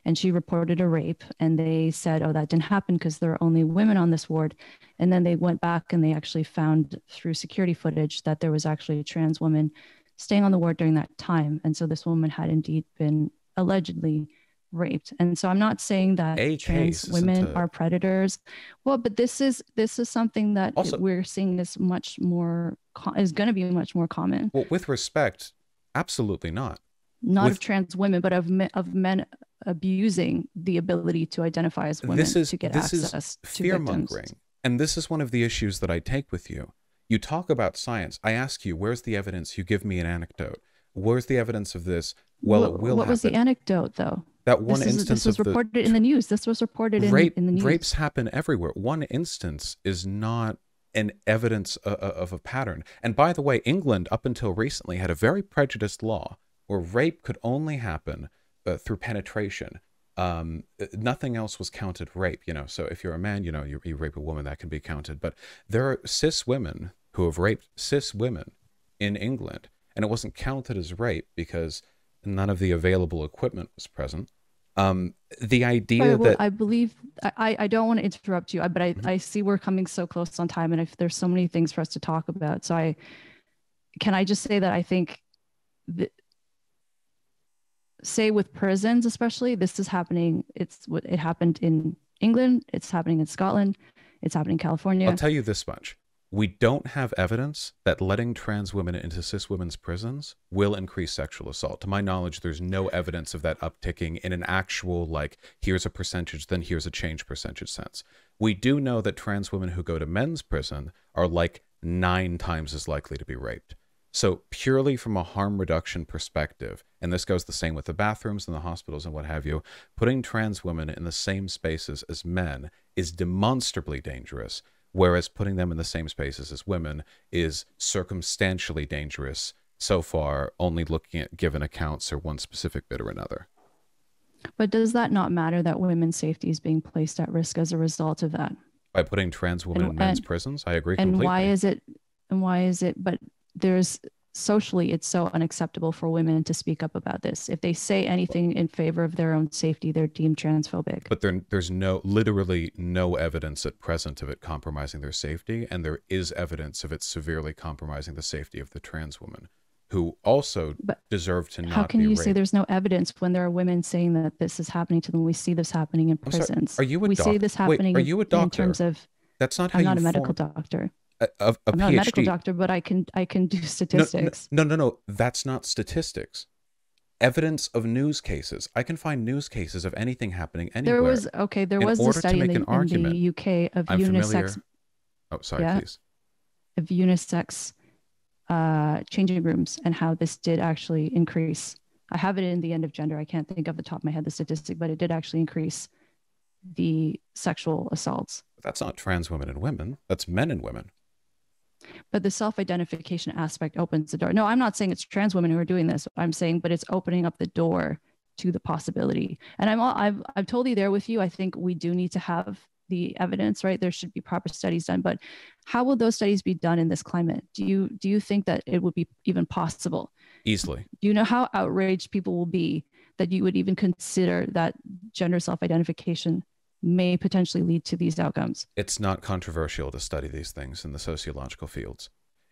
and she reported a rape, and they said, oh, that didn't happen because there are only women on this ward. And then they went back and they actually found through security footage that there was actually a trans woman staying on the ward during that time. And so this woman had indeed been allegedly raped. And so I'm not saying that a trans women a... are predators. Well, but this is this is something that also, we're seeing is much more is going to be much more common. Well, with respect, absolutely not. Not with... of trans women, but of men, of men abusing the ability to identify as women this is, to get this access is to fear victims. mongering. And this is one of the issues that I take with you. You talk about science. I ask you, where's the evidence? You give me an anecdote. Where's the evidence of this? Well, what, it will. What happen. was the anecdote, though? That one this is, instance this was of reported the, in the news. This was reported in, rape, in the news. Rapes happen everywhere. One instance is not an evidence of, of a pattern. And by the way, England up until recently had a very prejudiced law where rape could only happen uh, through penetration. Um, nothing else was counted rape. You know, so if you're a man, you know, you, you rape a woman, that can be counted. But there are cis women who have raped cis women in England, and it wasn't counted as rape because none of the available equipment was present. Um, the idea right, well, that I believe I, I don't want to interrupt you, but I, mm-hmm. I see we're coming so close on time, and if there's so many things for us to talk about, so I can I just say that I think that, say with prisons especially, this is happening. It's what it happened in England. It's happening in Scotland. It's happening in California. I'll tell you this much. We don't have evidence that letting trans women into cis women's prisons will increase sexual assault. To my knowledge, there's no evidence of that upticking in an actual, like, here's a percentage, then here's a change percentage sense. We do know that trans women who go to men's prison are like nine times as likely to be raped. So purely from a harm reduction perspective, and this goes the same with the bathrooms and the hospitals and what have you, putting trans women in the same spaces as men is demonstrably dangerous. Whereas putting them in the same spaces as women is circumstantially dangerous so far, only looking at given accounts or one specific bit or another. But does that not matter that women's safety is being placed at risk as a result of that? By putting trans women and, in men's and, prisons? I agree and completely. And why is it, and why is it, but there's, socially, it's so unacceptable for women to speak up about this. If they say anything in favor of their own safety, they're deemed transphobic. But there, there's no, literally no evidence at present of it compromising their safety, and there is evidence of it severely compromising the safety of the trans woman, who also but deserve to not be raped. How can you raped. say there's no evidence when there are women saying that this is happening to them? We see this happening in prisons. Sorry, are you a we see this happening Wait, are you a doctor? in terms of. That's not how I'm you not a medical doctor. A, a, a I'm not PhD. a medical doctor, but I can I can do statistics. No, no, no, no, that's not statistics. Evidence of news cases. I can find news cases of anything happening anywhere. There was okay. There in was a study in the, in argument, the U K of I'm unisex. Familiar. Oh, sorry, yeah, please. Of unisex uh, changing rooms and how this did actually increase. I have it in The End of Gender. I can't think off the top of my head the statistic, but it did actually increase the sexual assaults. That's not trans women and women. That's men and women. But the self-identification aspect opens the door. No, I'm not saying it's trans women who are doing this. I'm saying, but it's opening up the door to the possibility. And I'm all, I've, I'm totally there with you. I think we do need to have the evidence, right? There should be proper studies done, but how will those studies be done in this climate? Do you, do you think that it would be even possible? Easily. Do you know how outraged people will be that you would even consider that gender self-identification may potentially lead to these outcomes? It's not controversial to study these things in the sociological fields.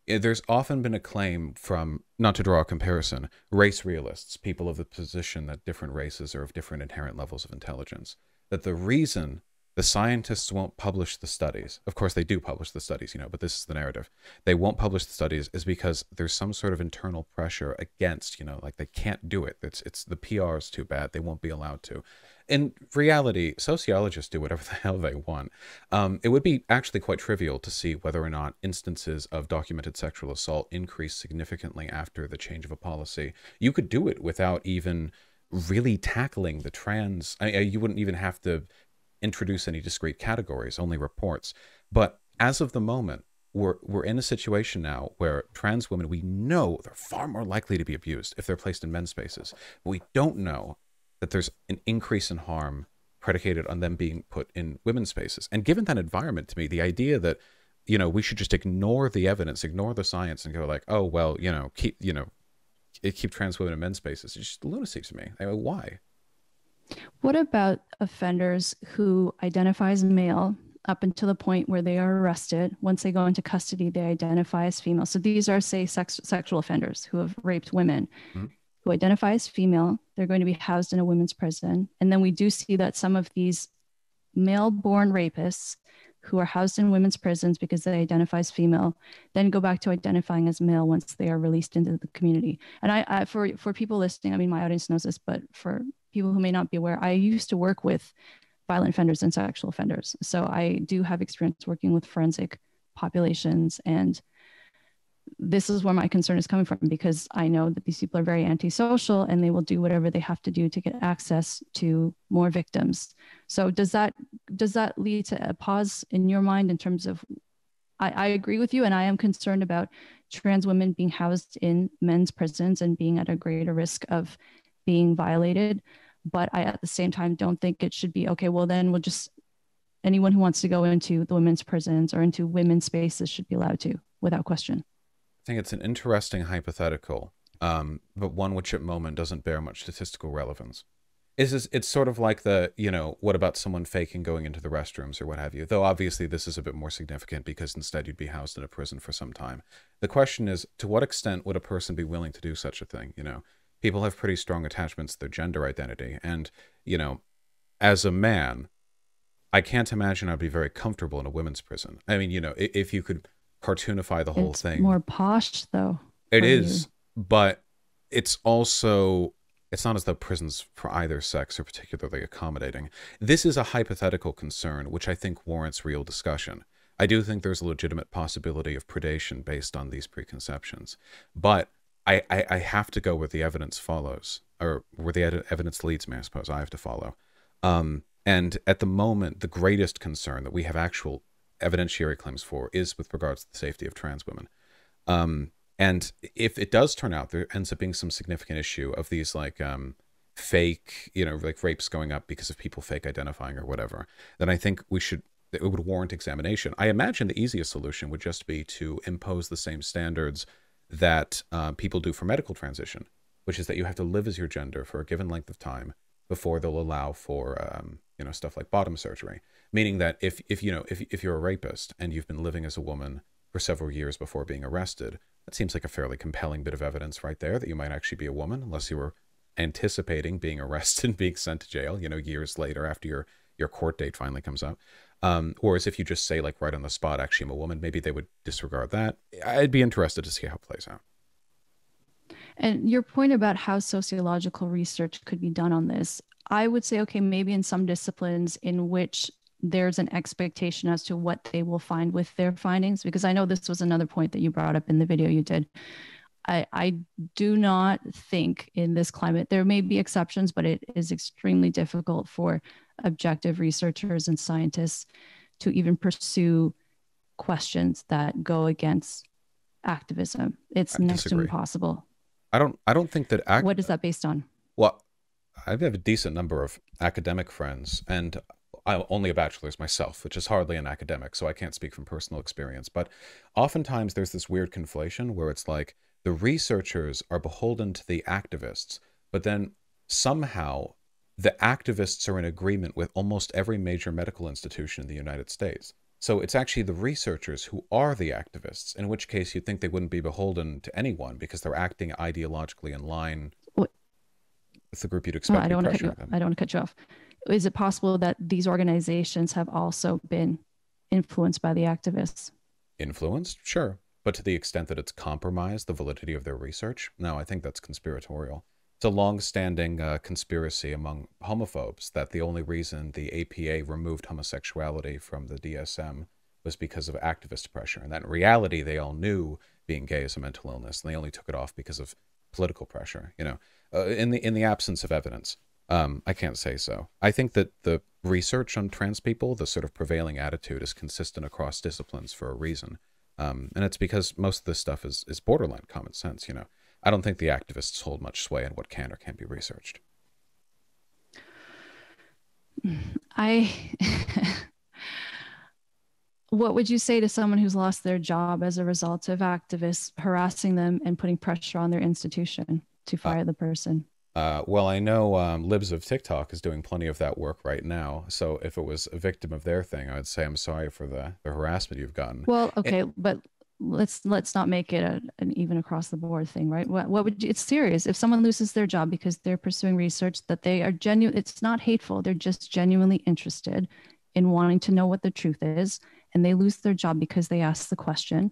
There's often been a claim from, not to draw a comparison, race realists, people of the position that different races are of different inherent levels of intelligence, that the reason the scientists won't publish the studies, of course they do publish the studies, you know, but this is the narrative, they won't publish the studies is because there's some sort of internal pressure against, you know, like they can't do it. It's, it's the P R is too bad. They won't be allowed to. In reality, sociologists do whatever the hell they want. Um, it would be actually quite trivial to see whether or not instances of documented sexual assault increased significantly after the change of a policy. You could do it without even really tackling the trans. I, I, you wouldn't even have to introduce any discrete categories, only reports. But as of the moment, we're, we're in a situation now where trans women, we know they're far more likely to be abused if they're placed in men's spaces. But we don't know that there's an increase in harm predicated on them being put in women's spaces. And given that environment, to me, the idea that, you know, we should just ignore the evidence, ignore the science and go like, oh, well, you know, keep, you know, keep trans women in men's spaces. It's just lunacy to me. I mean, why? What about offenders who identify as male up until the point where they are arrested? Once they go into custody, they identify as female. So these are, say, sex, sexual offenders who have raped women, mm-hmm. who identify as female. They're going to be housed in a women's prison. And then we do see that some of these male-born rapists who are housed in women's prisons because they identify as female, then go back to identifying as male once they are released into the community. And I, I for, for people listening, I mean, my audience knows this, but for people who may not be aware, I used to work with violent offenders and sexual offenders. So I do have experience working with forensic populations. And this is where my concern is coming from, because I know that these people are very antisocial and they will do whatever they have to do to get access to more victims. So does that, does that lead to a pause in your mind in terms of, I, I agree with you, and I am concerned about trans women being housed in men's prisons and being at a greater risk of being violated. But I, at the same time, don't think it should be, okay, well, then we'll just, anyone who wants to go into the women's prisons or into women's spaces should be allowed to, without question. I think it's an interesting hypothetical, um, but one which at moment doesn't bear much statistical relevance. It's, just, it's sort of like the, you know, what about someone faking going into the restrooms or what have you? Though obviously this is a bit more significant because instead you'd be housed in a prison for some time. The question is, to what extent would a person be willing to do such a thing, you know? People have pretty strong attachments to their gender identity. And, you know, as a man, I can't imagine I'd be very comfortable in a women's prison. I mean, you know, if, if you could cartoonify the whole it's thing. It's more posh, though. It is, you. But it's also, it's not as though prisons for either sex are particularly accommodating. This is a hypothetical concern, which I think warrants real discussion. I do think there's a legitimate possibility of predation based on these preconceptions. But I, I, I have to go where the evidence follows, or where the ed evidence leads me, I suppose. I have to follow. Um, and at the moment, the greatest concern that we have actual evidentiary claims for is with regards to the safety of trans women. Um, and if it does turn out, there ends up being some significant issue of these like um, fake, you know, like rapes going up because of people fake identifying or whatever, then I think we should, it would warrant examination. I imagine the easiest solution would just be to impose the same standards that uh, people do for medical transition, which is that you have to live as your gender for a given length of time before they'll allow for, um, you know, stuff like bottom surgery. Meaning that if, if you know, if, if you're a rapist and you've been living as a woman for several years before being arrested, that seems like a fairly compelling bit of evidence right there that you might actually be a woman, unless you were anticipating being arrested and being sent to jail, you know, years later after your, your court date finally comes up. Um, or as if you just say, like, right on the spot, actually, I'm a woman, maybe they would disregard that. I'd be interested to see how it plays out. And your point about how sociological research could be done on this, I would say, okay, maybe in some disciplines in which there's an expectation as to what they will find with their findings, because I know this was another point that you brought up in the video you did. I, I do not think in this climate, there may be exceptions, but it is extremely difficult for objective researchers and scientists to even pursue questions that go against activism. It's I next disagree. to impossible. I don't, I don't think that... Ac- what is that based on? Well, I have a decent number of academic friends, and I'm only a bachelor's myself, which is hardly an academic, so I can't speak from personal experience. But oftentimes there's this weird conflation where it's like, the researchers are beholden to the activists, but then somehow the activists are in agreement with almost every major medical institution in the United States. So it's actually the researchers who are the activists, in which case you'd think they wouldn't be beholden to anyone because they're acting ideologically in line what? with the group you'd expect. Oh, I, don't want to cut you, I don't want to cut you off. Is it possible that these organizations have also been influenced by the activists? Influenced? Sure. But to the extent that it's compromised the validity of their research, no, I think that's conspiratorial. It's a long-standing uh, conspiracy among homophobes that the only reason the A P A removed homosexuality from the D S M was because of activist pressure, and that in reality they all knew being gay is a mental illness, and they only took it off because of political pressure. You know, uh, in the in the absence of evidence, um, I can't say so. I think that the research on trans people, the sort of prevailing attitude, is consistent across disciplines for a reason. Um, and it's because most of this stuff is, is borderline common sense, you know. I don't think the activists hold much sway in what can or can't be researched. I, what would you say to someone who's lost their job as a result of activists harassing them and putting pressure on their institution to fire uh, the person? Uh, well, I know um, Libs of TikTok is doing plenty of that work right now. So if it was a victim of their thing, I would say I'm sorry for the, the harassment you've gotten. Well, okay, it, but let's let's not make it a, an even across the board thing, right? What, what would you, it's serious if someone loses their job because they're pursuing research that they are genuine. It's not hateful. They're just genuinely interested in wanting to know what the truth is, and they lose their job because they ask the question.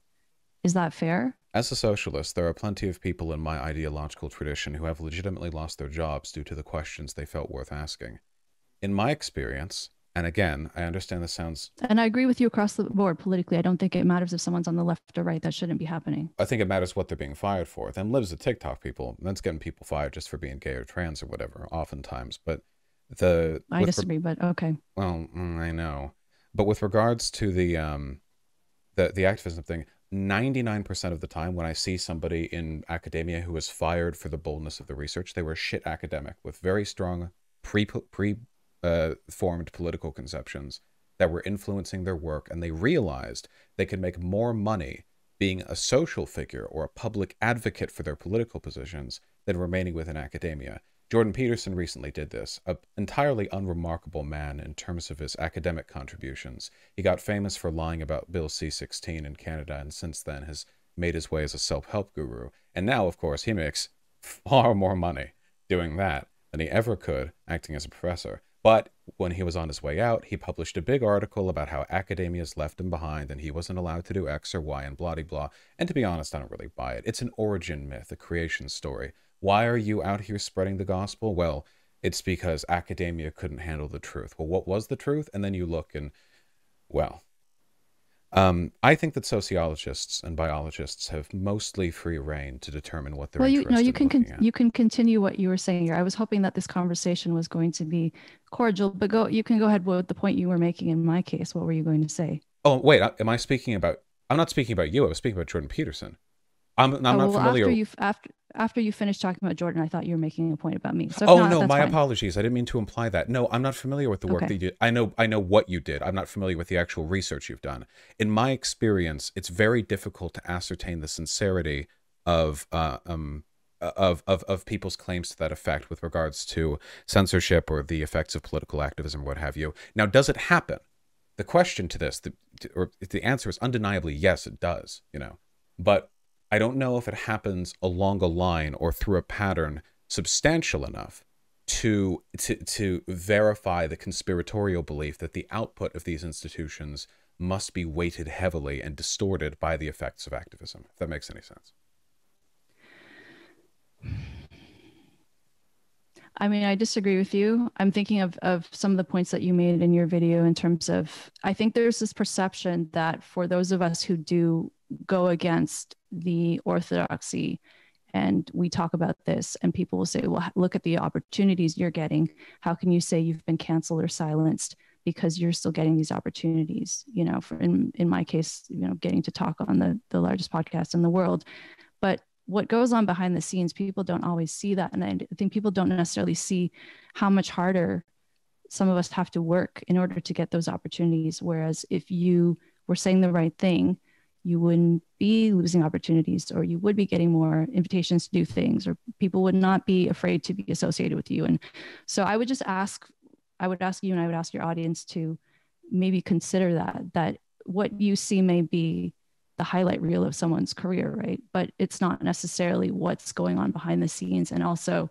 Is that fair? As a socialist, there are plenty of people in my ideological tradition who have legitimately lost their jobs due to the questions they felt worth asking. In my experience, and again, I understand this sounds... And I agree with you across the board politically. I don't think it matters if someone's on the left or right. That shouldn't be happening. I think it matters what they're being fired for. Them Libs of TikTok people, that's getting people fired just for being gay or trans or whatever, oftentimes. But the... I disagree, re- but okay. Well, I know. But with regards to the, um, the, the activism thing... ninety-nine percent of the time when I see somebody in academia who was fired for the boldness of the research, they were a shit academic with very strong pre, pre uh, formed political conceptions that were influencing their work, and they realized they could make more money being a social figure or a public advocate for their political positions than remaining within academia. Jordan Peterson recently did this, an entirely unremarkable man in terms of his academic contributions. He got famous for lying about Bill C sixteen in Canada, and since then has made his way as a self-help guru. And now, of course, he makes far more money doing that than he ever could acting as a professor. But when he was on his way out, he published a big article about how academia has left him behind and he wasn't allowed to do X or Y and blah-de-blah. And to be honest, I don't really buy it. It's an origin myth, a creation story. Why are you out here spreading the gospel? Well, it's because academia couldn't handle the truth. Well, what was the truth? And then you look and, well, um, I think that sociologists and biologists have mostly free reign to determine what they're well, interested you, no, you in can con- at. You can continue what you were saying here. I was hoping that this conversation was going to be cordial, but go. you can go ahead with the point you were making in my case. What were you going to say? Oh, wait, am I speaking about, I'm not speaking about you. I was speaking about Jordan Peterson. I'm, I'm oh, not well, familiar. After you, after, after you finished talking about Jordan, I thought you were making a point about me. So oh, not, no, my fine. apologies. I didn't mean to imply that. No, I'm not familiar with the work okay. that you did. I know, I know what you did. I'm not familiar with the actual research you've done. In my experience, it's very difficult to ascertain the sincerity of uh, um, of, of, of people's claims to that effect with regards to censorship or the effects of political activism, what have you. Now, does it happen? The question to this, the, or the answer is undeniably, yes, it does, you know, but I don't know if it happens along a line or through a pattern substantial enough to, to to verify the conspiratorial belief that the output of these institutions must be weighted heavily and distorted by the effects of activism, if that makes any sense. I mean, I disagree with you. I'm thinking of, of some of the points that you made in your video in terms of, I think there's this perception that for those of us who do go against the orthodoxy, and we talk about this and people will say, well, look at the opportunities you're getting. How can you say you've been canceled or silenced because you're still getting these opportunities? You know, for in, in my case, you know, getting to talk on the, the largest podcast in the world. But what goes on behind the scenes, people don't always see that. And I think people don't necessarily see how much harder some of us have to work in order to get those opportunities. Whereas if you were saying the right thing, you wouldn't be losing opportunities, or you would be getting more invitations to do things, or people would not be afraid to be associated with you. And so I would just ask, I would ask you and I would ask your audience to maybe consider that, that what you see may be the highlight reel of someone's career, right? But it's not necessarily what's going on behind the scenes. And also,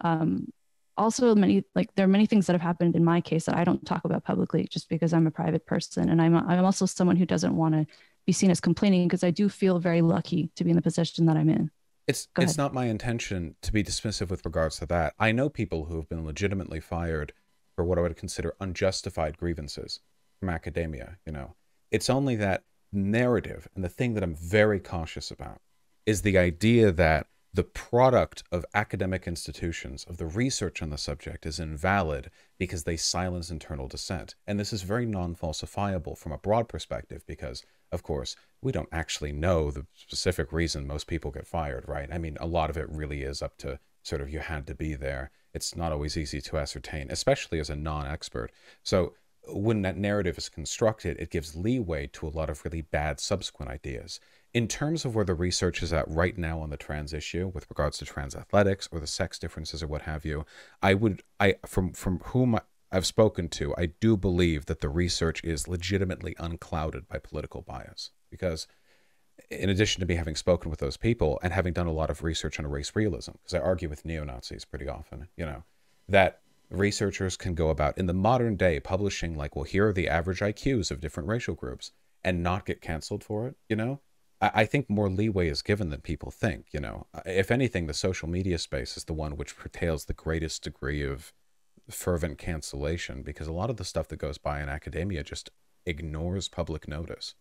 um, also many, like there are many things that have happened in my case that I don't talk about publicly just because I'm a private person. And I'm, I'm also someone who doesn't want to be seen as complaining, because I do feel very lucky to be in the position that I'm in. It's it's not my intention to be dismissive with regards to that. I know people who have been legitimately fired for what I would consider unjustified grievances from academia, you know. It's only that narrative, and the thing that I'm very cautious about is the idea that the product of academic institutions, of the research on the subject, is invalid because they silence internal dissent. And this is very non-falsifiable from a broad perspective, because of course, we don't actually know the specific reason most people get fired, right? I mean, a lot of it really is up to sort of you had to be there. It's not always easy to ascertain, especially as a non-expert. So when that narrative is constructed, it gives leeway to a lot of really bad subsequent ideas. In terms of where the research is at right now on the trans issue with regards to trans athletics or the sex differences or what have you, I would, I from, from whom I, I've spoken to, I do believe that the research is legitimately unclouded by political bias, because in addition to me having spoken with those people and having done a lot of research on race realism, because I argue with neo-Nazis pretty often, you know, that researchers can go about in the modern day publishing like, well, here are the average I Qs of different racial groups and not get canceled for it. You know, I, I think more leeway is given than people think, you know. If anything, the social media space is the one which curtails the greatest degree of fervent cancellation, because a lot of the stuff that goes by in academia just ignores public notice.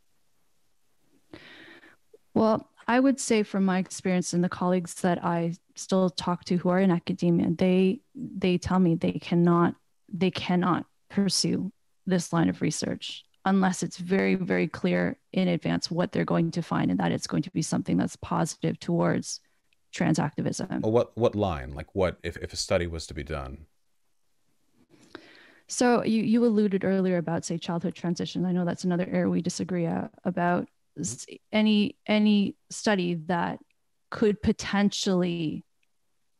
Well, I would say from my experience and the colleagues that I still talk to who are in academia, they they tell me they cannot they cannot pursue this line of research unless it's very, very clear in advance what they're going to find, and that it's going to be something that's positive towards trans activism. Oh, what what line? Like what if, if a study was to be done? So you, you alluded earlier about, say, childhood transition. I know that's another area we disagree at, about any any study that could potentially,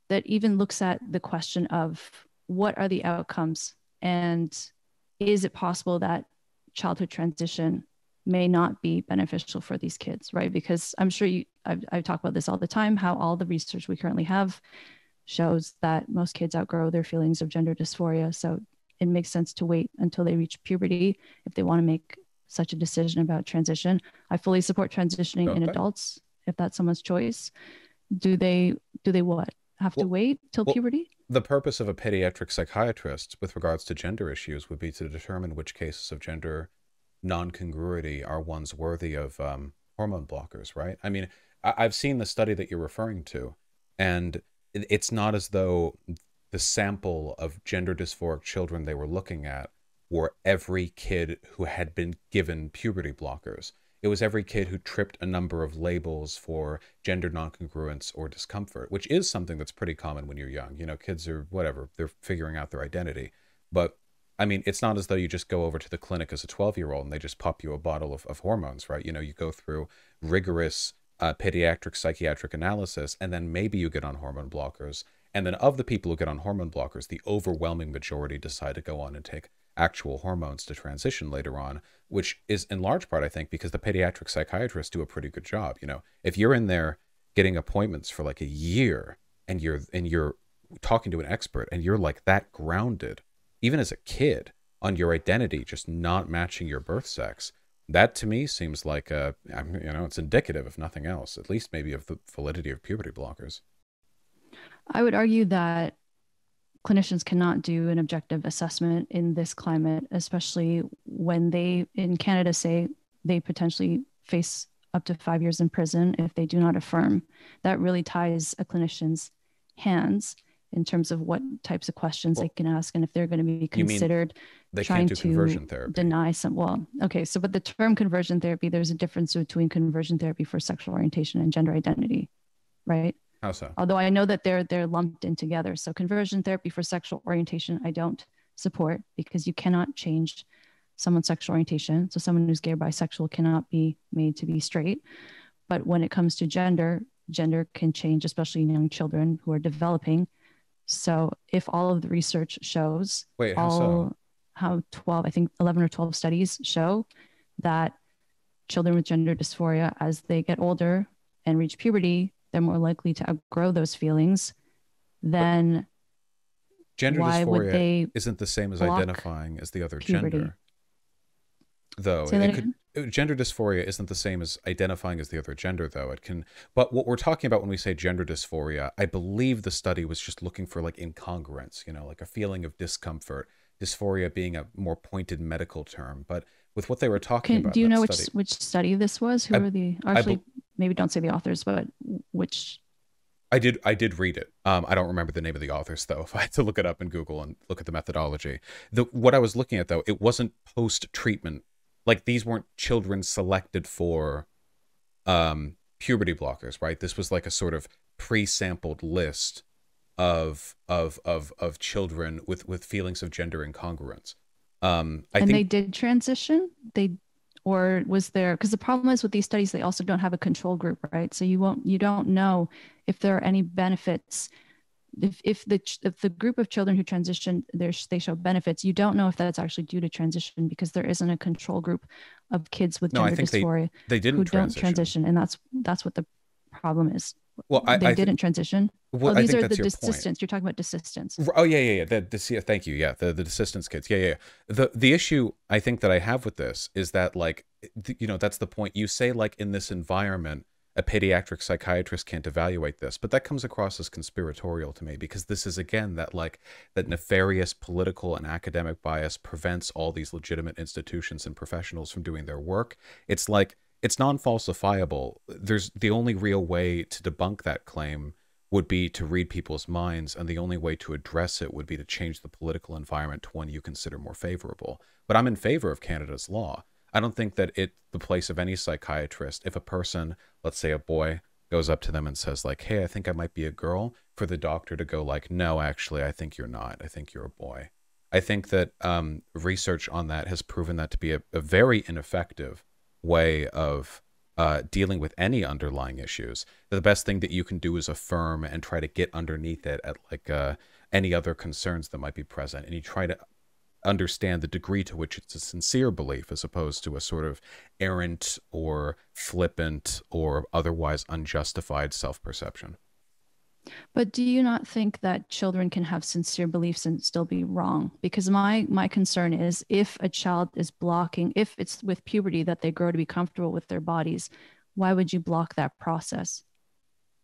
that even looks at the question of what are the outcomes, and is it possible that childhood transition may not be beneficial for these kids, right? Because I'm sure you, I've, I've talked about this all the time, how all the research we currently have shows that most kids outgrow their feelings of gender dysphoria. So it makes sense to wait until they reach puberty if they want to make such a decision about transition. I fully support transitioning okay. in adults if that's someone's choice. Do they do they what? Have well, to wait till well, puberty? The purpose of a pediatric psychiatrist with regards to gender issues would be to determine which cases of gender non-congruity are ones worthy of um, hormone blockers, right? I mean, I I've seen the study that you're referring to, and it it's not as though the sample of gender dysphoric children they were looking at were every kid who had been given puberty blockers. It was every kid who tripped a number of labels for gender non-congruence or discomfort, which is something that's pretty common when you're young. You know, kids are whatever, they're figuring out their identity. But I mean, it's not as though you just go over to the clinic as a twelve year old and they just pop you a bottle of, of hormones, right? You know, you go through rigorous uh, pediatric psychiatric analysis, and then maybe you get on hormone blockers. And then of the people who get on hormone blockers, the overwhelming majority decide to go on and take actual hormones to transition later on, which is in large part, I think, because the pediatric psychiatrists do a pretty good job. You know, if you're in there getting appointments for like a year and you're and you're talking to an expert and you're like that grounded, even as a kid, on your identity just not matching your birth sex, that to me seems like, a, you know, it's indicative, if nothing else, at least maybe of the validity of puberty blockers. I would argue that clinicians cannot do an objective assessment in this climate, especially when they in Canada say they potentially face up to five years in prison if they do not affirm. That really ties a clinician's hands in terms of what types of questions well, they can ask and if they're going to be considered they trying can't do conversion to therapy. Deny some. Well, okay. So, but the term conversion therapy, there's a difference between conversion therapy for sexual orientation and gender identity, right? How so? Although I know that they're they're lumped in together. So conversion therapy for sexual orientation, I don't support because you cannot change someone's sexual orientation. So someone who's gay or bisexual cannot be made to be straight. But when it comes to gender, gender can change, especially in young children who are developing. So if all of the research shows, Wait, how, all, so? how twelve, I think eleven or twelve studies show that children with gender dysphoria, as they get older and reach puberty, they're more likely to outgrow those feelings, then but gender why dysphoria would they isn't the same as identifying as the other puberty. Gender. Though so it could, gender dysphoria isn't the same as identifying as the other gender, though it can. But what we're talking about when we say gender dysphoria, I believe the study was just looking for like incongruence, you know, like a feeling of discomfort. Dysphoria being a more pointed medical term, but with what they were talking can, about. Do you know which study. which study this was? Who I, were the actually? Maybe don't say the authors, but which. I did. I did read it. Um, I don't remember the name of the authors, though. If I had to look it up in Google and look at the methodology, the what I was looking at though, it wasn't post-treatment. Like these weren't children selected for um, puberty blockers, right? This was like a sort of pre-sampled list of of of of children with with feelings of gender incongruence. Um, I and think they did transition. They or was there because the problem is with these studies, they also don't have a control group, right? So you won't you don't know if there are any benefits. If if the if the group of children who transition, they show benefits, you don't know if that's actually due to transition because there isn't a control group of kids with gender no, dysphoria they, they didn't who transition. don't transition, and that's that's what the problem is. Well, I, they I didn't transition. Well, oh, these I think are that's the your desistance. Point. You're talking about desistance. Oh yeah, yeah, yeah. The, the, thank you. Yeah, the the desistance kids. Yeah, yeah. The the issue I think that I have with this is that like th you know that's the point. You say like in this environment, a pediatric psychiatrist can't evaluate this, but that comes across as conspiratorial to me because this is, again, that like that nefarious political and academic bias prevents all these legitimate institutions and professionals from doing their work. It's like, it's non-falsifiable. There's the only real way to debunk that claim would be to read people's minds, and the only way to address it would be to change the political environment to one you consider more favorable. But I'm in favor of Canada's law. I don't think that it's the place of any psychiatrist. If a person, let's say a boy, goes up to them and says like, hey, I think I might be a girl, for the doctor to go like, no, actually, I think you're not. I think you're a boy. I think that um, research on that has proven that to be a, a very ineffective way of uh, dealing with any underlying issues. The best thing that you can do is affirm and try to get underneath it at like uh, any other concerns that might be present. And you try to understand the degree to which it's a sincere belief as opposed to a sort of errant or flippant or otherwise unjustified self-perception. But do you not think that children can have sincere beliefs and still be wrong? Because my my concern is if a child is blocking, if it's with puberty that they grow to be comfortable with their bodies, why would you block that process?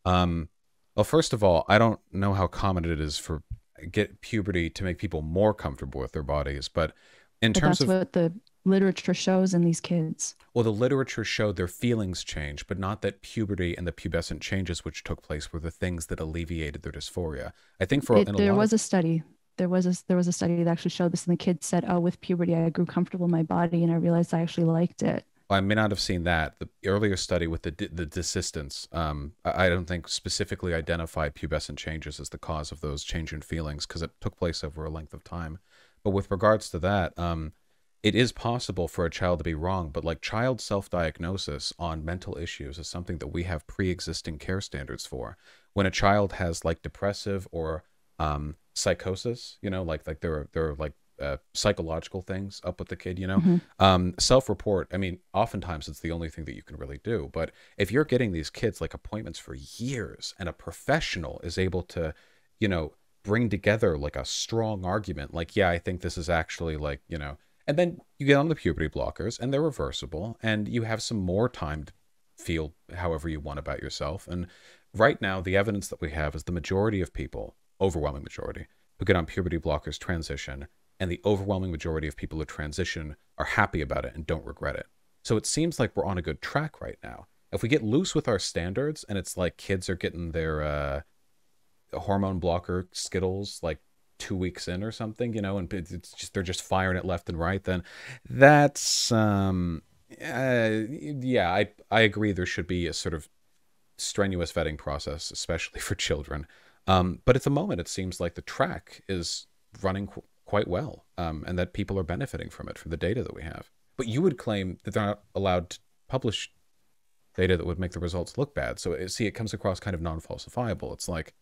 Um, well, first of all, I don't know how common it is for get puberty to make people more comfortable with their bodies, but in but terms that's of what the literature shows in these kids, well, the literature showed their feelings change, but not that puberty and the pubescent changes which took place were the things that alleviated their dysphoria. I think for it, in a there lot was of, a study there was a there was a study that actually showed this, and the kids said, oh, with puberty I grew comfortable in my body and I realized I actually liked it. I may not have seen that. The earlier study with the the desistance, um, I don't think specifically identified pubescent changes as the cause of those change in feelings because it took place over a length of time. But with regards to that, um, it is possible for a child to be wrong, but like child self-diagnosis on mental issues is something that we have pre-existing care standards for. When a child has like depressive or um, psychosis, you know, like like there are, there are like Uh, psychological things up with the kid, you know, mm-hmm. um, self-report. I mean, oftentimes it's the only thing that you can really do. But if you're getting these kids like appointments for years and a professional is able to, you know, bring together like a strong argument, like, yeah, I think this is actually like, you know, and then you get on the puberty blockers and they're reversible and you have some more time to feel however you want about yourself. And right now, the evidence that we have is the majority of people, overwhelming majority, who get on puberty blockers transition, and the overwhelming majority of people who transition are happy about it and don't regret it. So it seems like we're on a good track right now. If we get loose with our standards and it's like kids are getting their uh, hormone blocker Skittles like two weeks in or something, you know, and it's just, they're just firing it left and right, then that's, um, uh, yeah, I, I agree there should be a sort of strenuous vetting process, especially for children. Um, but at the moment, it seems like the track is running qu quite well, um, and that people are benefiting from it, from the data that we have. But you would claim that they're not allowed to publish data that would make the results look bad. So it, see, it comes across kind of non-falsifiable. It's like,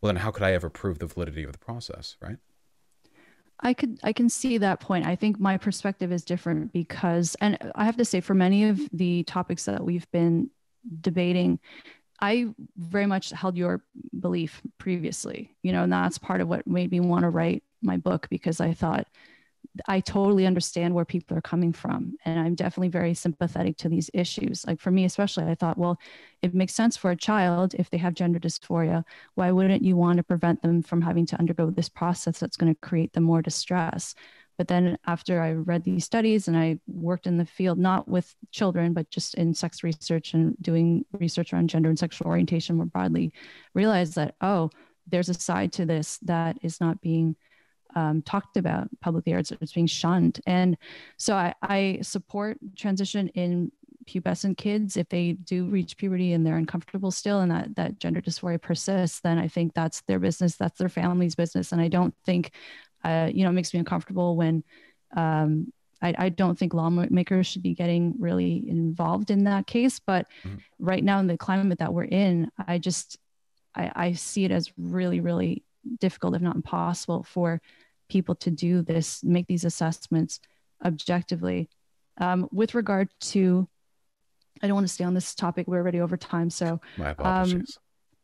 well, then how could I ever prove the validity of the process, right? I could, I can see that point. I think my perspective is different because, and I have to say, for many of the topics that we've been debating, I very much held your belief previously, you know, and that's part of what made me want to write my book, because I thought, I totally understand where people are coming from. And I'm definitely very sympathetic to these issues. Like for me, especially, I thought, well, it makes sense for a child if they have gender dysphoria. Why wouldn't you want to prevent them from having to undergo this process that's going to create them more distress? But then after I read these studies and I worked in the field, not with children, but just in sex research and doing research around gender and sexual orientation more broadly, realized that, oh, there's a side to this that is not being Um, talked about publicly, or it's, it's being shunned. And so I, I support transition in pubescent kids. If they do reach puberty and they're uncomfortable still, and that, that gender dysphoria persists, then I think that's their business, that's their family's business. And I don't think, uh, you know, it makes me uncomfortable when um, I, I don't think lawmakers should be getting really involved in that case. But mm-hmm. right now in the climate that we're in, I just, I, I see it as really, really difficult, if not impossible, for people to do this, make these assessments objectively. Um, with regard to, I don't want to stay on this topic. We're already over time. So my apologies.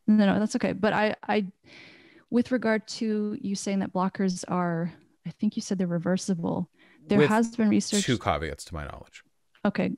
Um, no, no, that's okay. But I, I, with regard to you saying that blockers are, I think you said they're reversible. There with has been research. Two caveats to my knowledge. Okay.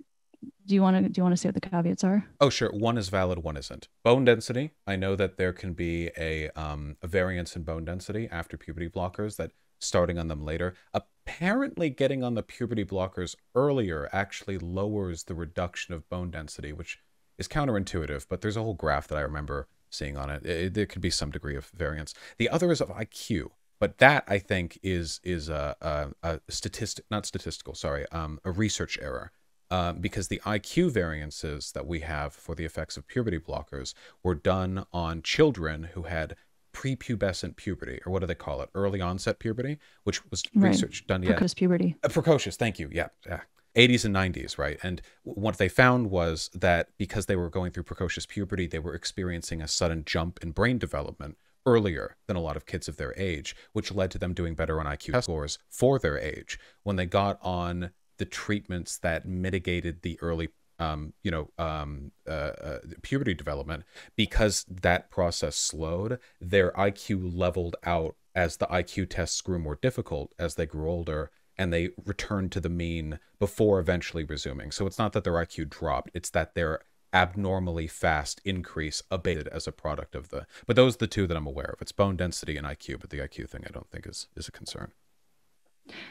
Do you want to, do you want to say what the caveats are? Oh, sure. One is valid. One isn't. Bone density. I know that there can be a, um, a variance in bone density after puberty blockers that starting on them later. Apparently getting on the puberty blockers earlier actually lowers the reduction of bone density, which is counterintuitive, but there's a whole graph that I remember seeing on it. It, there could be some degree of variance. The other is of I Q, but that I think is, is a, a, a statistic, not statistical, sorry, um, a research error. Uh, because the I Q variances that we have for the effects of puberty blockers were done on children who had prepubescent puberty, or what do they call it? Early onset puberty, which was right. research done. Precocious yeah. puberty. Uh, precocious, thank you. Yeah. yeah. eighties and nineties, right? And what they found was that because they were going through precocious puberty, they were experiencing a sudden jump in brain development earlier than a lot of kids of their age, which led to them doing better on I Q scores for their age. When they got on the treatments that mitigated the early, um, you know, um, uh, uh, puberty development, because that process slowed, their I Q leveled out as the I Q tests grew more difficult as they grew older, and they returned to the mean before eventually resuming. So it's not that their I Q dropped, it's that their abnormally fast increase abated as a product of the, but those are the two that I'm aware of. It's bone density and I Q, but the I Q thing I don't think is, is a concern.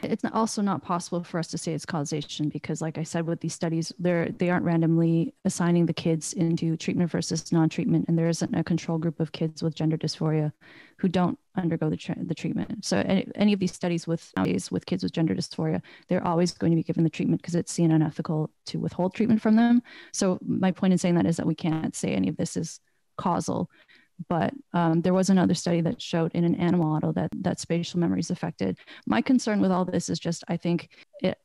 It's also not possible for us to say it's causation because, like I said, with these studies, they're, they aren't randomly assigning the kids into treatment versus non-treatment, and there isn't a control group of kids with gender dysphoria who don't undergo the, tra the treatment. So any, any of these studies with nowadays with kids with gender dysphoria, they're always going to be given the treatment because it's seen unethical to withhold treatment from them. So my point in saying that is that we can't say any of this is causal. But um, there was another study that showed in an animal model that that spatial memory is affected. My concern with all this is just, I think it,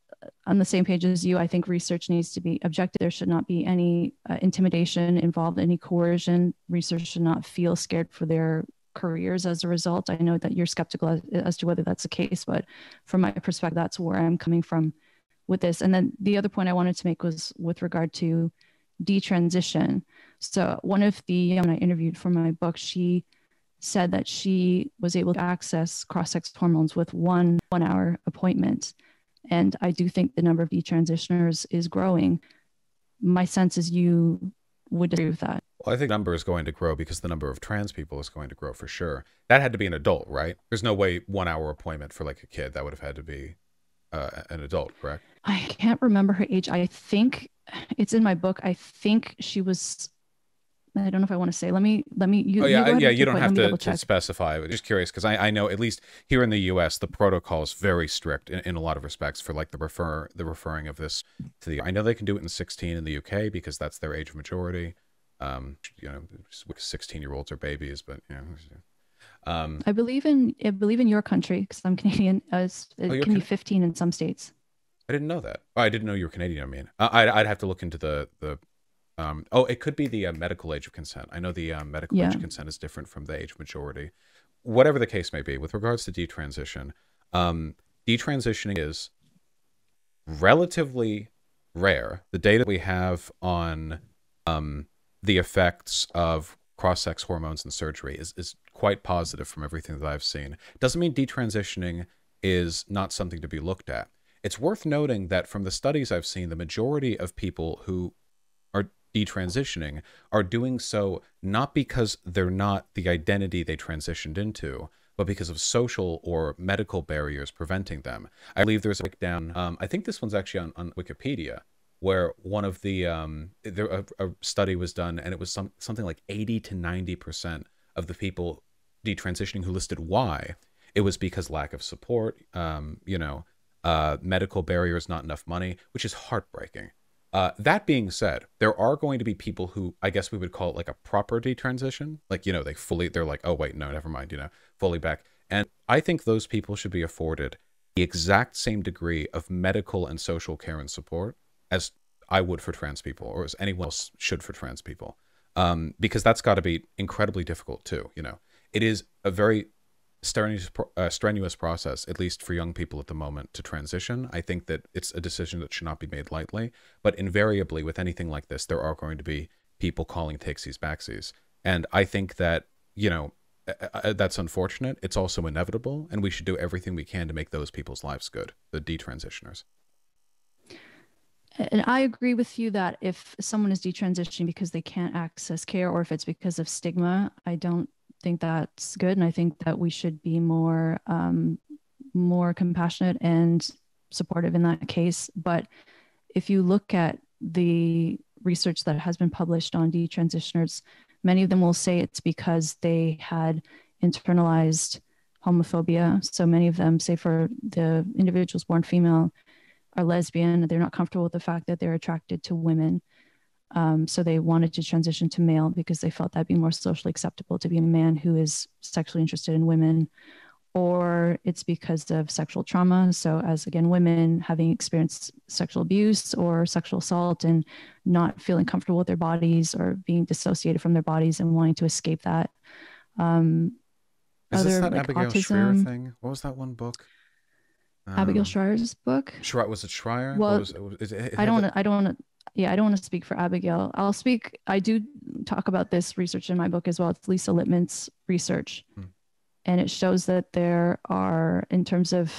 on the same page as you, I think research needs to be objective. There should not be any uh, intimidation involved, any coercion. Researchers should not feel scared for their careers as a result. I know that you're skeptical as, as to whether that's the case, but from my perspective, that's where I'm coming from with this. And then the other point I wanted to make was with regard to detransition. So one of the young I interviewed for my book, she said that she was able to access cross-sex hormones with one one-hour appointment. And I do think the number of detransitioners is growing. My sense is you would agree with that. Well, I think the number is going to grow because the number of trans people is going to grow for sure. That had to be an adult, right? There's no way one hour appointment for like a kid. That would have had to be uh, an adult, correct? I can't remember her age. I think it's in my book. I think she was, I don't know if I want to say, let me, let me, you, oh, yeah, you, yeah, you don't have to, to specify. I'm just curious because I, I know at least here in the U S, the protocol is very strict in, in a lot of respects for like the refer, the referring of this to the, I know they can do it in sixteen in the U K because that's their age of majority. Um, you know, sixteen year olds are babies, but you know, um, I believe in, I believe in your country because I'm Canadian, uh, it oh, can Can- be fifteen in some states. I didn't know that. Oh, I didn't know you were Canadian. I mean, I, I'd, I'd have to look into the, the, um, oh, it could be the uh, medical age of consent. I know the uh, medical yeah. age of consent is different from the age of majority, whatever the case may be with regards to detransition. Um, detransitioning is relatively rare. The data we have on, um, the effects of cross-sex hormones and surgery is, is quite positive from everything that I've seen. Doesn't mean detransitioning is not something to be looked at. It's worth noting that from the studies I've seen, the majority of people who are detransitioning are doing so not because they're not the identity they transitioned into, but because of social or medical barriers preventing them. I believe there's a breakdown. Um, I think this one's actually on, on Wikipedia, where one of the, um, there, a, a study was done and it was some, something like eighty to ninety percent of the people detransitioning who listed why. It was because lack of support, um, you know, uh, medical barriers, not enough money, which is heartbreaking. Uh, that being said, there are going to be people who, I guess we would call it like a proper detransition. Like, you know, they fully, they're like, oh wait, no, never mind, you know, fully back. And I think those people should be afforded the exact same degree of medical and social care and support as I would for trans people, or as anyone else should for trans people, um, because that's got to be incredibly difficult too. You know, it is a very strenuous, uh, strenuous process, at least for young people at the moment, to transition. I think that it's a decision that should not be made lightly, but invariably with anything like this, there are going to be people calling takesies backsies. And I think that, you know, uh, that's unfortunate. It's also inevitable, and we should do everything we can to make those people's lives good, the detransitioners. And I agree with you that if someone is detransitioning because they can't access care, or if it's because of stigma, I don't think that's good. And I think that we should be more, um, more compassionate and supportive in that case. But if you look at the research that has been published on detransitioners, many of them will say it's because they had internalized homophobia. So many of them, say for the individuals born female, are lesbian. They're not comfortable with the fact that they're attracted to women. Um, so they wanted to transition to male because they felt that'd be more socially acceptable to be a man who is sexually interested in women, or it's because of sexual trauma. So as again, women having experienced sexual abuse or sexual assault and not feeling comfortable with their bodies or being dissociated from their bodies and wanting to escape that. Um, is other, this that like Abigail Schreier thing? What was that one book? Um, Abigail Schreier's book. Schreier, was it Schreier? Well, was, is it, I don't. It, I don't. Yeah, I don't want to speak for Abigail. I'll speak. I do talk about this research in my book as well. It's Lisa Littman's research, hmm. and it shows that there are, in terms of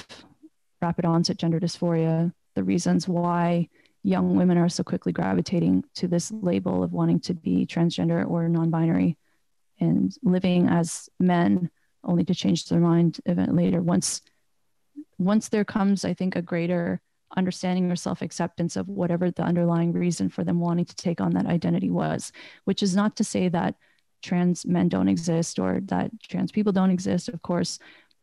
rapid onset gender dysphoria, the reasons why young women are so quickly gravitating to this label of wanting to be transgender or non-binary and living as men, only to change their mind event later once. Once there comes, I think, a greater understanding or self-acceptance of whatever the underlying reason for them wanting to take on that identity was, which is not to say that trans men don't exist or that trans people don't exist, of course.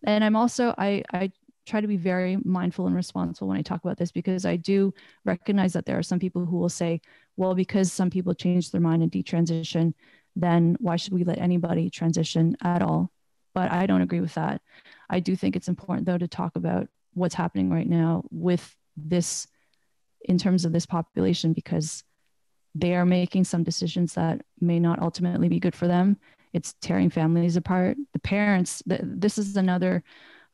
And I'm also, I, I try to be very mindful and responsible when I talk about this, because I do recognize that there are some people who will say, well, because some people change their mind and detransition, then why should we let anybody transition at all? But I don't agree with that. I do think it's important, though, to talk about what's happening right now with this, in terms of this population, because they are making some decisions that may not ultimately be good for them. It's tearing families apart. The parents, the, this is another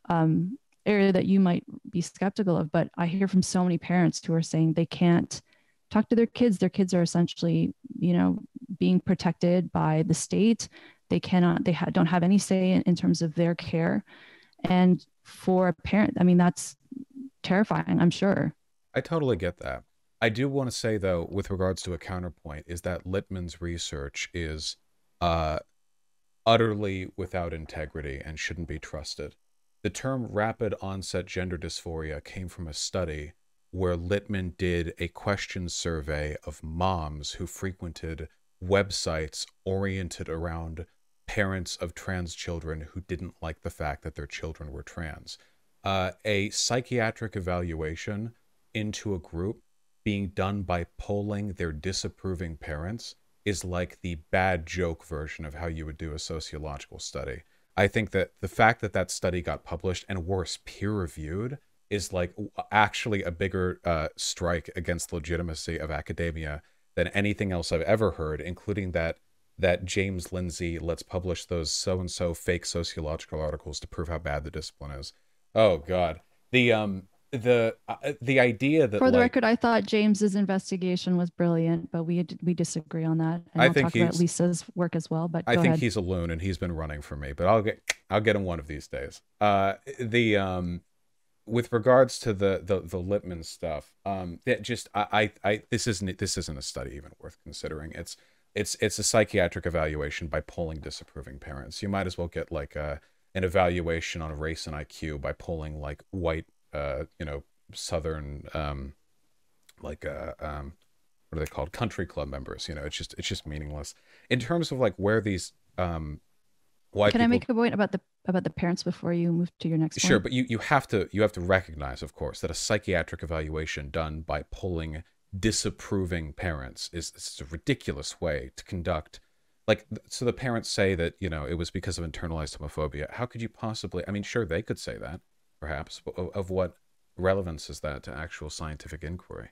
um, area that you might be skeptical of, but I hear from so many parents who are saying they can't talk to their kids. Their kids are essentially, you know, being protected by the state. They cannot, they ha- don't have any say in, in terms of their care. And for a parent, I mean, that's terrifying, I'm sure. I totally get that. I do want to say, though, with regards to a counterpoint, is that Littman's research is uh, utterly without integrity and shouldn't be trusted. The term rapid onset gender dysphoria came from a study where Littman did a question survey of moms who frequented websites oriented around parents of trans children who didn't like the fact that their children were trans. Uh, a psychiatric evaluation into a group being done by polling their disapproving parents is like the bad joke version of how you would do a sociological study. I think that the fact that that study got published and worse peer-reviewed is like actually a bigger uh, strike against legitimacy of academia than anything else I've ever heard, including that that James Lindsay, let's publish those so-and-so fake sociological articles to prove how bad the discipline is. Oh, God. The um the uh, the idea that, for the like, record, I thought James's investigation was brilliant, but we we disagree on that. And I I'll think talk about Lisa's work as well. But I think ahead. He's a loon and he's been running for me. But I'll get I'll get him one of these days. Uh, the um with regards to the the the Littman stuff, um, that just I I, I this isn't this isn't a study even worth considering. It's It's it's a psychiatric evaluation by polling disapproving parents. You might as well get like a, an evaluation on race and I Q by polling like white, uh, you know, Southern, um, like uh, um, what are they called? Country club members. You know, it's just it's just meaningless in terms of like where these um, white. Can people... I make a point about the about the parents before you move to your next? Sure, one? But you you have to you have to recognize, of course, that a psychiatric evaluation done by polling disapproving parents is, is a ridiculous way to conduct. Like, so the parents say that, you know, it was because of internalized homophobia. How could you possibly, I mean, sure, they could say that, perhaps, but of what relevance is that to actual scientific inquiry?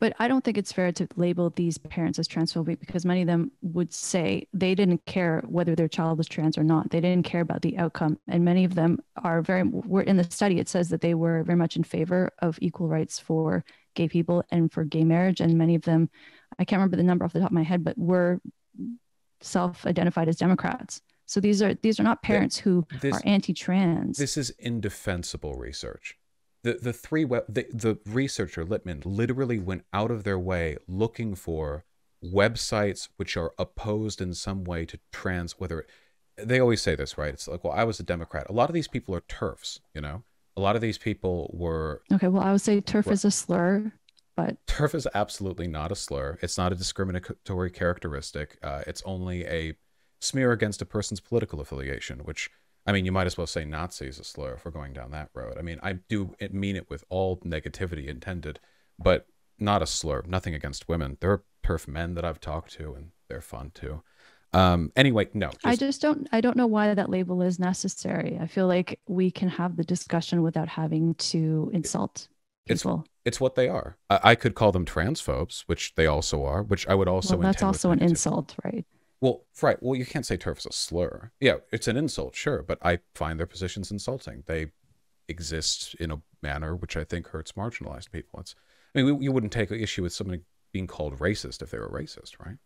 But I don't think it's fair to label these parents as transphobic, because many of them would say they didn't care whether their child was trans or not. They didn't care about the outcome. And many of them are very, were in the study, it says that they were very much in favor of equal rights for gay people and for gay marriage. And many of them, I can't remember the number off the top of my head, but were self-identified as Democrats. So these are, these are not parents the, who this, are anti-trans. This is indefensible research. The the three web, the, the researcher Littman literally went out of their way looking for websites which are opposed in some way to trans. Whether they always say this, right? It's like, well, I was a Democrat. A lot of these people are TERFs, you know. A lot of these people were okay. Well, I would say TERF were, is a slur, but TERF is absolutely not a slur. It's not a discriminatory characteristic. Uh, it's only a smear against a person's political affiliation, which. I mean, you might as well say Nazi is a slur if we're going down that road. I mean, I do mean it with all negativity intended, but not a slur, nothing against women. There are TERF men that I've talked to and they're fun too. Um, anyway, no. Just... I just don't, I don't know why that label is necessary. I feel like we can have the discussion without having to insult people. It's, it's what they are. I, I could call them transphobes, which they also are, which I would also well, that's also an insult, right? Well, right. Well, you can't say TERF is a slur. Yeah, it's an insult, sure, but I find their positions insulting. They exist in a manner which I think hurts marginalized people. It's, I mean, we, you wouldn't take issue with somebody being called racist if they were racist, right?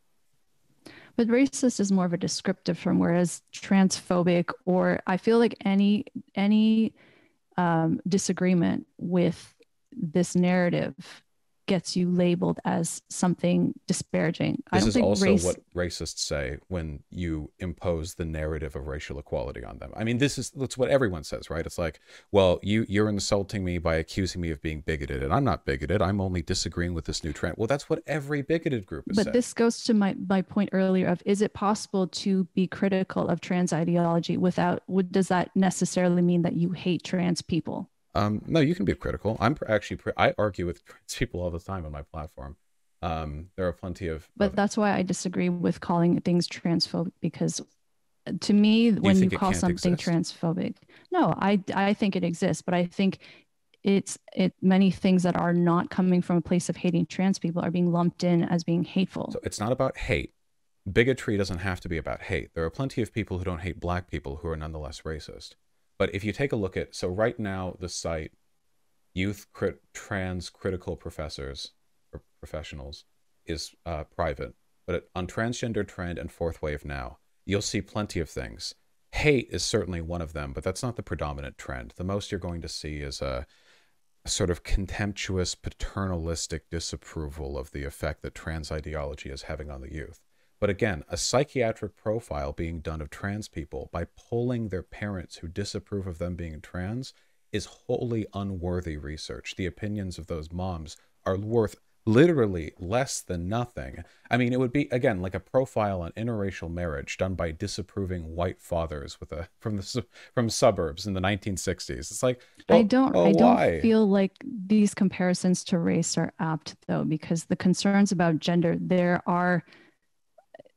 But racist is more of a descriptive term, whereas transphobic, or I feel like any any um, disagreement with this narrative gets you labeled as something disparaging. This I don't is think also race... what racists say when you impose the narrative of racial equality on them. I mean, this is that's what everyone says, right? It's like, well, you you're insulting me by accusing me of being bigoted, and I'm not bigoted. I'm only disagreeing with this new trend. Well, that's what every bigoted group is. But saying. This goes to my my point earlier of: is it possible to be critical of trans ideology without? What does that necessarily mean that you hate trans people? Um, no, you can be critical. I'm actually, I argue with trans people all the time on my platform. Um, there are plenty of. But of, that's why I disagree with calling things transphobic, because to me, when you, you call something exist? transphobic, no, I, I think it exists, but I think it's it many things that are not coming from a place of hating trans people are being lumped in as being hateful. So it's not about hate. Bigotry doesn't have to be about hate. There are plenty of people who don't hate black people who are nonetheless racist. But if you take a look at, so right now, the site, Youth Crit Trans Critical Professors, or Professionals, is uh, private. But on Transgender Trend and Fourth Wave Now, you'll see plenty of things. Hate is certainly one of them, but that's not the predominant trend. The most you're going to see is, uh, sort of contemptuous, paternalistic disapproval of the effect that trans ideology is having on the youth. But again, a psychiatric profile being done of trans people by polling their parents who disapprove of them being trans is wholly unworthy research. The opinions of those moms are worth literally less than nothing. I mean, it would be, again, like a profile on interracial marriage done by disapproving white fathers with a from the from suburbs in the nineteen sixties. It's like, well, I don't oh, I don't why? feel like these comparisons to race are apt, though, because the concerns about gender, there are,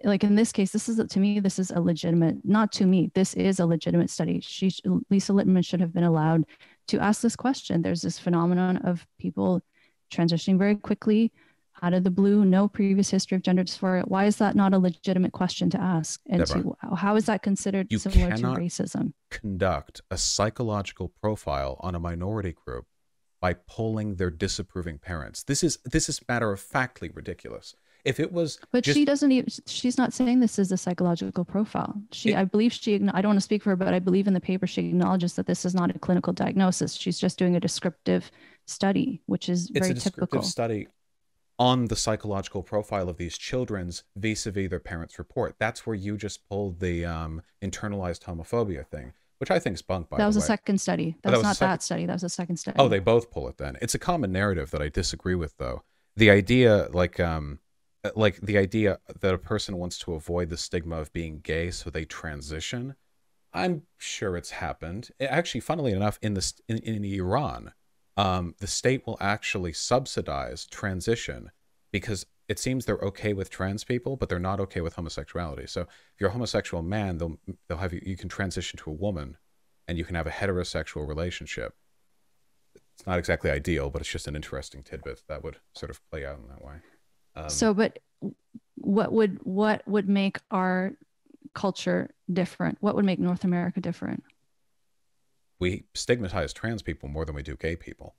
like in this case, this is to me, this is a legitimate, not to me, this is a legitimate study. She, Lisa Littman, should have been allowed to ask this question. There's this phenomenon of people transitioning very quickly out of the blue, no previous history of gender dysphoria. Why is that not a legitimate question to ask? And to, how is that considered you similar to racism? Conduct a psychological profile on a minority group by polling their disapproving parents. This is, this is matter-of-factly ridiculous. If it was, but just, she doesn't even, she's not saying this is a psychological profile. She, it, I believe she, I don't want to speak for her, but I believe in the paper she acknowledges that this is not a clinical diagnosis. She's just doing a descriptive study, which is very typical. It's a descriptive study on the psychological profile of these children's vis-a-vis their parents' report. That's where you just pulled the um, internalized homophobia thing, which I think is bunk, by the way. That was a second study. That's not that study. That was a second study. Oh, they both pull it then. It's a common narrative that I disagree with, though. The idea, like... um. like the idea that a person wants to avoid the stigma of being gay, so they transition. I'm sure it's happened. It actually, funnily enough, in the in, in Iran, um, the state will actually subsidize transition because it seems they're okay with trans people, but they're not okay with homosexuality. So if you're a homosexual man, they'll they'll have you, you can transition to a woman, and you can have a heterosexual relationship. It's not exactly ideal, but it's just an interesting tidbit that would sort of play out in that way. Um, so, but what would, what would make our culture different? What would make North America different? We stigmatize trans people more than we do gay people,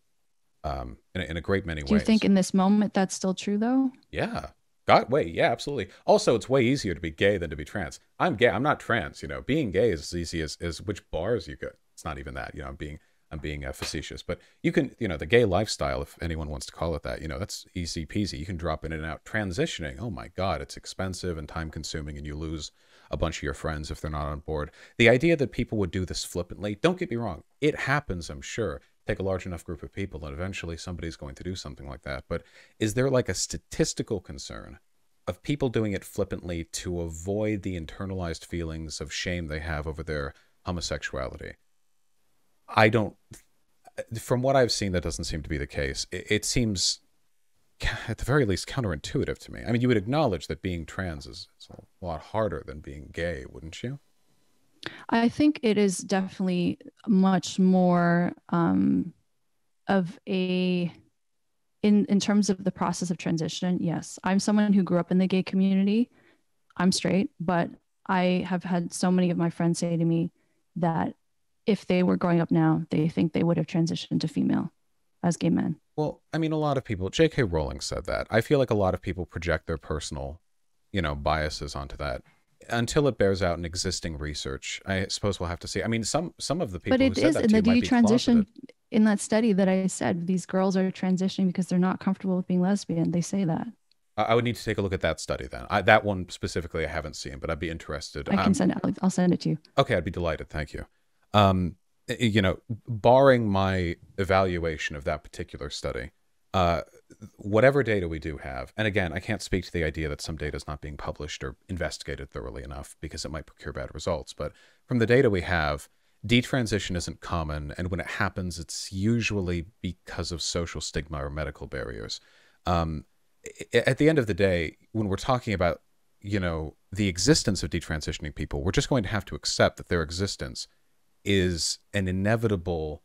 um, in, in a great many ways. Do you think in this moment that's still true, though? Yeah. God, wait. Yeah, absolutely. Also, it's way easier to be gay than to be trans. I'm gay. I'm not trans. You know, being gay is as easy as, as which bars you go. It's not even that, you know, I'm being, I'm being uh, facetious, but you can, you know, the gay lifestyle, if anyone wants to call it that, you know, that's easy peasy. You can drop in and out. Transitioning, oh my God, it's expensive and time consuming, and you lose a bunch of your friends if they're not on board. The idea that people would do this flippantly, don't get me wrong, it happens, I'm sure. Take a large enough group of people and eventually somebody's going to do something like that. But is there like a statistical concern of people doing it flippantly to avoid the internalized feelings of shame they have over their homosexuality? I don't, from what I've seen, that doesn't seem to be the case. It, it seems, at the very least, counterintuitive to me. I mean, you would acknowledge that being trans is, is a lot harder than being gay, wouldn't you? I think it is definitely much more um, of a, in, in terms of the process of transition, yes. I'm someone who grew up in the gay community. I'm straight, but I have had so many of my friends say to me that if they were growing up now, they think they would have transitioned to female as gay men. Well, I mean, a lot of people, J K. Rowling said that. I feel like a lot of people project their personal, you know, biases onto that until it bears out in existing research. I suppose we'll have to see. I mean, some some of the people but it who said is, that in to the you might be transition closeted. In that study that I said, these girls are transitioning because they're not comfortable with being lesbian. They say that. I would need to take a look at that study then. I, that one specifically I haven't seen, but I'd be interested. I can um, send it. I'll send it to you. Okay, I'd be delighted. Thank you. Um, you know, barring my evaluation of that particular study, uh, whatever data we do have, and again, I can't speak to the idea that some data is not being published or investigated thoroughly enough because it might procure bad results. But from the data we have, detransition isn't common. And when it happens, it's usually because of social stigma or medical barriers. Um, at the end of the day, when we're talking about, you know, the existence of detransitioning people, we're just going to have to accept that their existence is an inevitable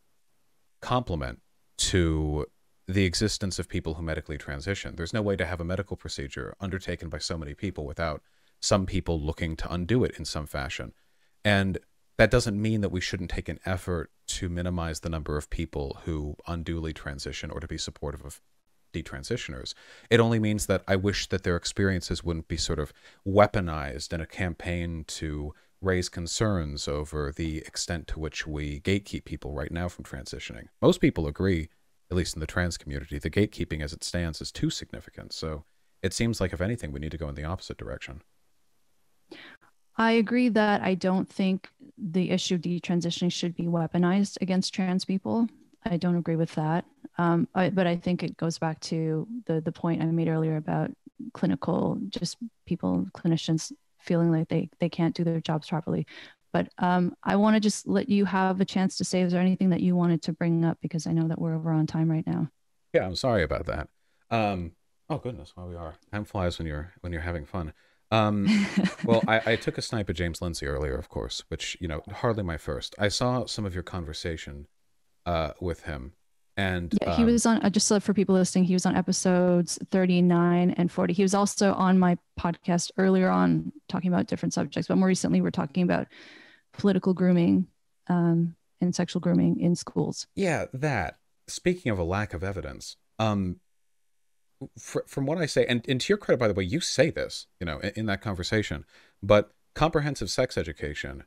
complement to the existence of people who medically transition. There's no way to have a medical procedure undertaken by so many people without some people looking to undo it in some fashion. And that doesn't mean that we shouldn't take an effort to minimize the number of people who unduly transition or to be supportive of detransitioners. It only means that I wish that their experiences wouldn't be sort of weaponized in a campaign to raise concerns over the extent to which we gatekeep people right now from transitioning. Most people agree at least in the trans community, the gatekeeping as it stands is too significant. So it seems like, if anything, we need to go in the opposite direction. I agree that I don't think the issue of detransitioning should be weaponized against trans people. I don't agree with that. Um, I, but I think it goes back to the, the point I made earlier about clinical, just people, clinicians feeling like they, they can't do their jobs properly. But um, I want to just let you have a chance to say, is there anything that you wanted to bring up? Because I know that we're over on time right now. Yeah, I'm sorry about that. Um, oh, goodness, well, we are. Time flies when you're when you're having fun. Um, well, I, I took a snipe at James Lindsay earlier, of course, which, you know, hardly my first. I saw some of your conversation uh, with him. And yeah, he um, was on, just for people listening, he was on episodes thirty-nine and forty. He was also on my podcast earlier on talking about different subjects, but more recently we're talking about political grooming um, and sexual grooming in schools. Yeah, that. Speaking of a lack of evidence, um, fr- from what I say, and, and to your credit, by the way, you say this, you know, in, in that conversation, but comprehensive sex education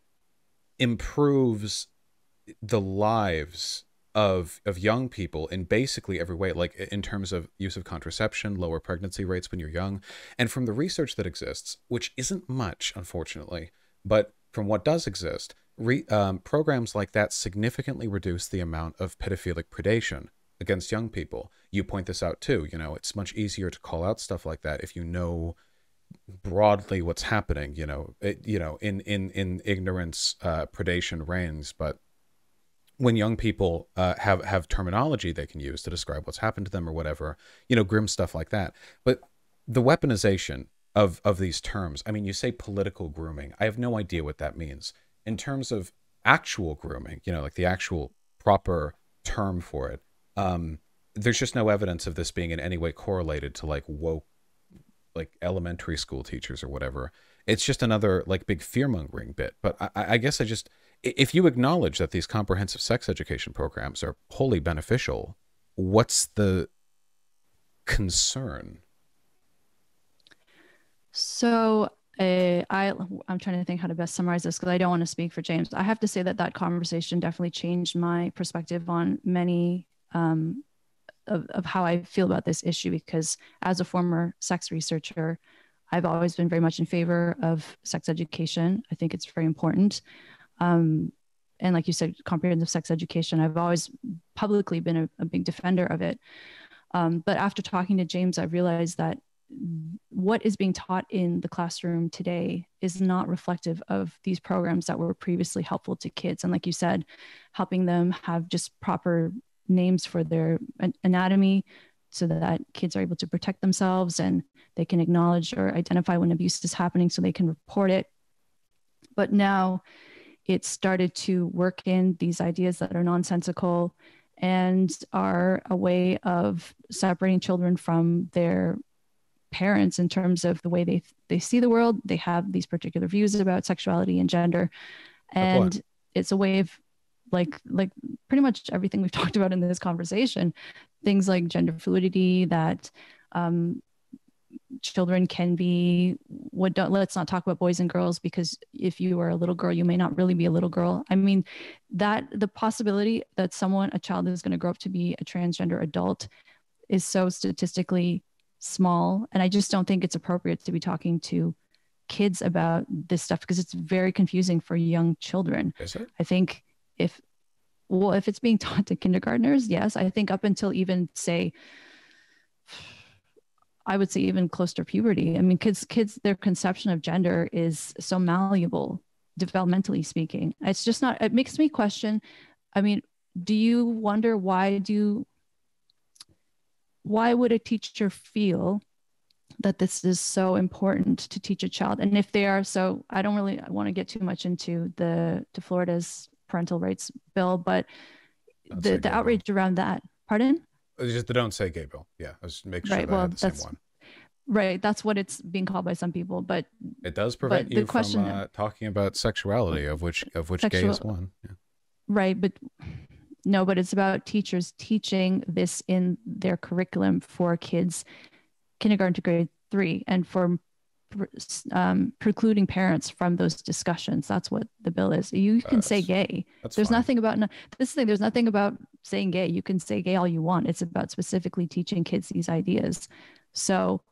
improves the lives of of young people in basically every way, like in terms of use of contraception, lower pregnancy rates when you're young. And from the research that exists, which isn't much, unfortunately, but from what does exist, re, um, programs like that significantly reduce the amount of pedophilic predation against young people. You point this out too, you know, it's much easier to call out stuff like that if you know broadly what's happening, you know, it, you know, in, in, in ignorance, uh, predation reigns, but when young people uh, have, have terminology they can use to describe what's happened to them or whatever, you know, grim stuff like that. But the weaponization of, of these terms, I mean, you say political grooming. I have no idea what that means. In terms of actual grooming, you know, like the actual proper term for it, um, there's just no evidence of this being in any way correlated to like woke, like elementary school teachers or whatever. It's just another like big fear-mongering bit. But I, I guess I just... if you acknowledge that these comprehensive sex education programs are wholly beneficial, what's the concern? So uh, I, I'm trying to think how to best summarize this because I don't want to speak for James. I have to say that that conversation definitely changed my perspective on many um, of, of how I feel about this issue, because as a former sex researcher, I've always been very much in favor of sex education. I think it's very important. Um, and like you said, comprehensive sex education, I've always publicly been a, a big defender of it. Um, but after talking to James, I realized that what is being taught in the classroom today is not reflective of these programs that were previously helpful to kids. And like you said, helping them have just proper names for their anatomy so that kids are able to protect themselves and they can acknowledge or identify when abuse is happening so they can report it. But now... it started to work in these ideas that are nonsensical and are a way of separating children from their parents in terms of the way they they see the world. They have these particular views about sexuality and gender. And it's a way of like, like pretty much everything we've talked about in this conversation, things like gender fluidity, that um, children can be what don't let's not talk about boys and girls because if you are a little girl you may not really be a little girl. I mean, that the possibility that someone a child is going to grow up to be a transgender adult is so statistically small, and I just don't think it's appropriate to be talking to kids about this stuff because it's very confusing for young children. Is it? I think if well if it's being taught to kindergartners, yes, I think up until even say I would say even close to puberty. I mean, kids, kids, their conception of gender is so malleable, developmentally speaking. It's just not, it makes me question. I mean, do you wonder why do, why would a teacher feel that this is so important to teach a child? And if they are, so I don't really want to get too much into the, to Florida's parental rights bill, but the, the outrage around that, pardon? It's just the don't say gay bill. Yeah. I was making sure right, that well, I had the that's, same one. Right. That's what it's being called by some people, but it does prevent you question, from uh, talking about sexuality of which, of which sexual, gay is one. Yeah. Right. But no, but it's about teachers teaching this in their curriculum for kids, kindergarten to grade three, and for um, precluding parents from those discussions. That's what the bill is. You can that's, say gay. There's fine. nothing about, no, this thing, there's nothing about saying gay. You can say gay all you want. It's about specifically teaching kids these ideas. So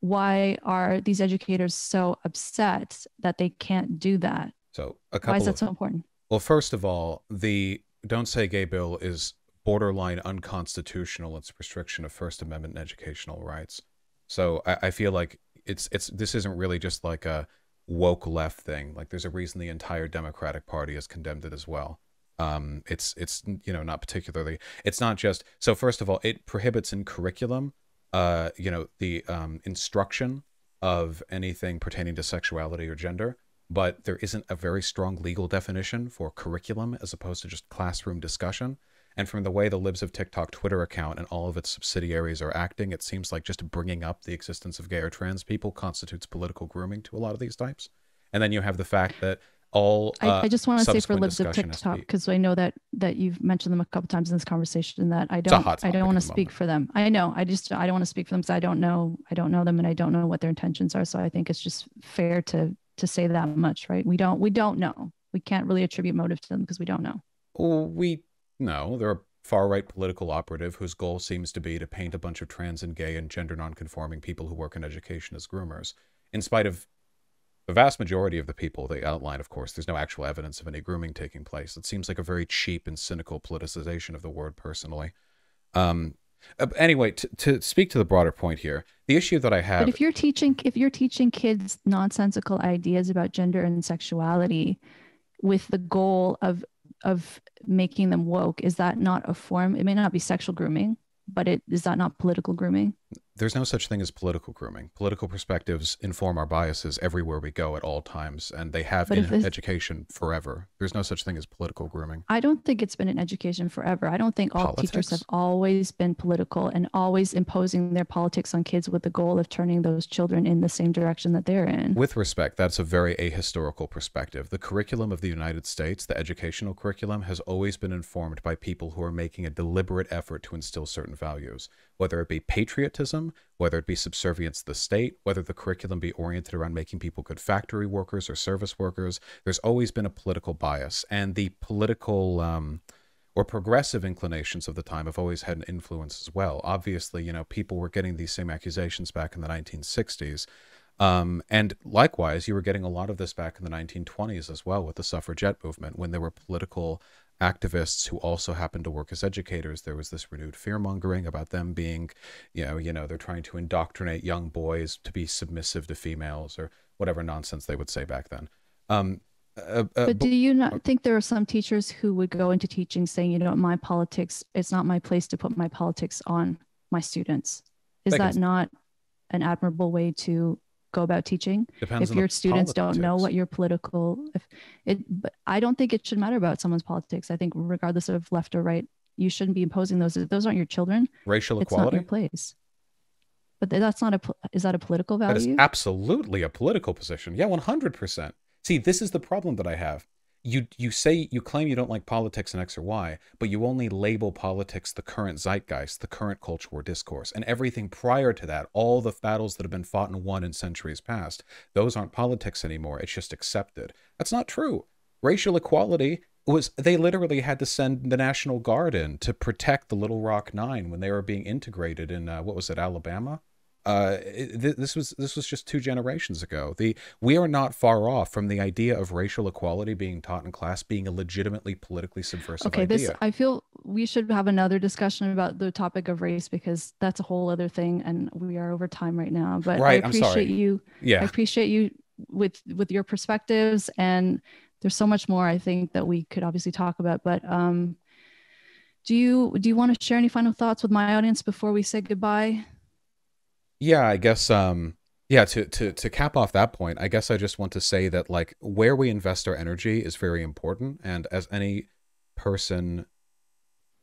why are these educators so upset that they can't do that? So a couple why is that of, so important? Well, first of all, the Don't Say Gay bill is borderline unconstitutional. It's restriction of First Amendment and educational rights. So I, I feel like it's it's this isn't really just like a woke left thing. Like there's a reason the entire Democratic Party has condemned it as well. Um, it's it's you know not particularly. It's not just so. First of all, it prohibits in curriculum, uh, you know, the um, instruction of anything pertaining to sexuality or gender. But there isn't a very strong legal definition for curriculum as opposed to just classroom discussion. And from the way the Libs of TikTok Twitter account and all of its subsidiaries are acting, it seems like just bringing up the existence of gay or trans people constitutes political grooming to a lot of these types. And then you have the fact that all uh, I, I just want to say for Libs of TikTok, because I know that that you've mentioned them a couple times in this conversation, that I don't I don't want to speak for them. I know I just I don't want to speak for them because I don't know I don't know them and I don't know what their intentions are. So I think it's just fair to to say that much, right? We don't we don't know. We can't really attribute motive to them because we don't know. Well, we no, they're a far-right political operative whose goal seems to be to paint a bunch of trans and gay and gender non-conforming people who work in education as groomers, in spite of the vast majority of the people they outline, of course, there's no actual evidence of any grooming taking place. It seems like a very cheap and cynical politicization of the word, personally. Um, anyway, to, to speak to the broader point here, the issue that I have... But if you're teaching, if you're teaching kids nonsensical ideas about gender and sexuality with the goal of of making them woke, is that not a form? It may not be sexual grooming, but it is that not political grooming? There's no such thing as political grooming. Political perspectives inform our biases everywhere we go at all times, and they have but in this, education forever. There's no such thing as political grooming. I don't think it's been in education forever. I don't think all politics? teachers have always been political and always imposing their politics on kids with the goal of turning those children in the same direction that they're in. With respect, that's a very ahistorical perspective. The curriculum of the United States, the educational curriculum, has always been informed by people who are making a deliberate effort to instill certain values, whether it be patriotism, whether it be subservience to the state, whether the curriculum be oriented around making people good factory workers or service workers. There's always been a political bias, and the political um, or progressive inclinations of the time have always had an influence as well. Obviously, you know, people were getting these same accusations back in the nineteen sixties. Um, and likewise, you were getting a lot of this back in the nineteen twenties as well with the suffragette movement, when there were political activists who also happened to work as educators. There was this renewed fear-mongering about them being, you know, you know, they're trying to indoctrinate young boys to be submissive to females or whatever nonsense they would say back then. Um, uh, uh, but do you not think there are some teachers who would go into teaching saying, you know, my politics, it's not my place to put my politics on my students? Is that not an admirable way to go about teaching? Depends if your students politics. don't know what your political, if it, but I don't think it should matter about someone's politics. I think regardless of left or right, you shouldn't be imposing those. Those aren't your children. Racial it's equality. It's not your place. But that's not a, is that a political value? That is absolutely a political position. Yeah, one hundred percent. See, this is the problem that I have. You, you say, you claim you don't like politics and X or Y, but you only label politics the current zeitgeist, the current culture or discourse, and everything prior to that, all the battles that have been fought and won in centuries past, those aren't politics anymore. It's just accepted. That's not true. Racial equality was, they literally had to send the National Guard in to protect the Little Rock Nine when they were being integrated in, uh, what was it, Alabama? Uh, th this was this was just two generations ago. The we are not far off from the idea of racial equality being taught in class being a legitimately politically subversive okay, idea. Okay, this I feel we should have another discussion about the topic of race, because that's a whole other thing, and we are over time right now. But right, I appreciate I'm sorry. you. Yeah, I appreciate you with with your perspectives, and there's so much more I think that we could obviously talk about. But um, do you do you want to share any final thoughts with my audience before we say goodbye? Yeah, I guess, um, yeah, to, to, to cap off that point, I guess I just want to say that, like, where we invest our energy is very important. And as any person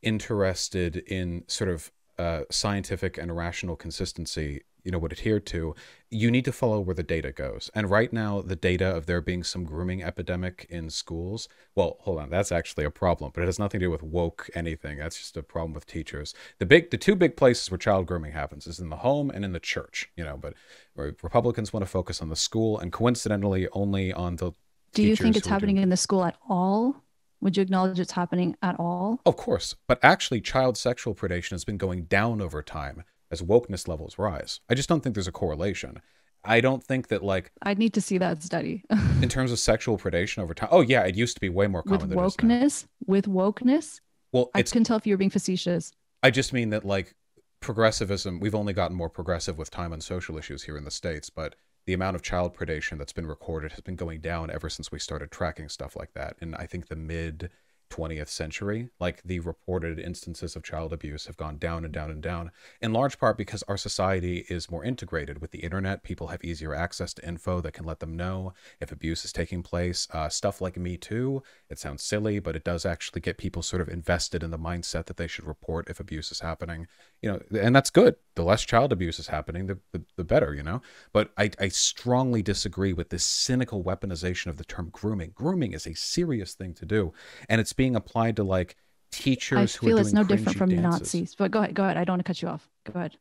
interested in sort of uh, scientific and rational consistency, you know, would adhere to, you need to follow where the data goes. And right now, the data of there being some grooming epidemic in schools, well, hold on, that's actually a problem, but it has nothing to do with woke anything. That's just a problem with teachers. The big, the two big places where child grooming happens is in the home and in the church, you know, but Republicans want to focus on the school and coincidentally only on the teachers. Do you think it's happening in the school at all? Would you acknowledge it's happening at all? Of course, but actually child sexual predation has been going down over time as wokeness levels rise. I just don't think there's a correlation. I don't think that, like, I'd need to see that study in terms of sexual predation over time. Oh yeah, it used to be way more common with wokeness. With wokeness, well, I can tell if you're being facetious. I just mean that, like, progressivism. We've only gotten more progressive with time on social issues here in the States, but the amount of child predation that's been recorded has been going down ever since we started tracking stuff like that. And I think the mid twentieth century, like, the reported instances of child abuse have gone down and down and down, in large part because our society is more integrated with the internet. People have easier access to info that can let them know if abuse is taking place. Uh, stuff like Me Too, it sounds silly, but it does actually get people sort of invested in the mindset that they should report if abuse is happening, you know, and that's good. The less child abuse is happening, the, the, the better, you know? But I, I strongly disagree with this cynical weaponization of the term grooming. Grooming is a serious thing to do, and it's being applied to, like, teachers who are doing cringy dances. I feel it's no different from Nazis, but go ahead, go ahead. I don't want to cut you off. Go ahead.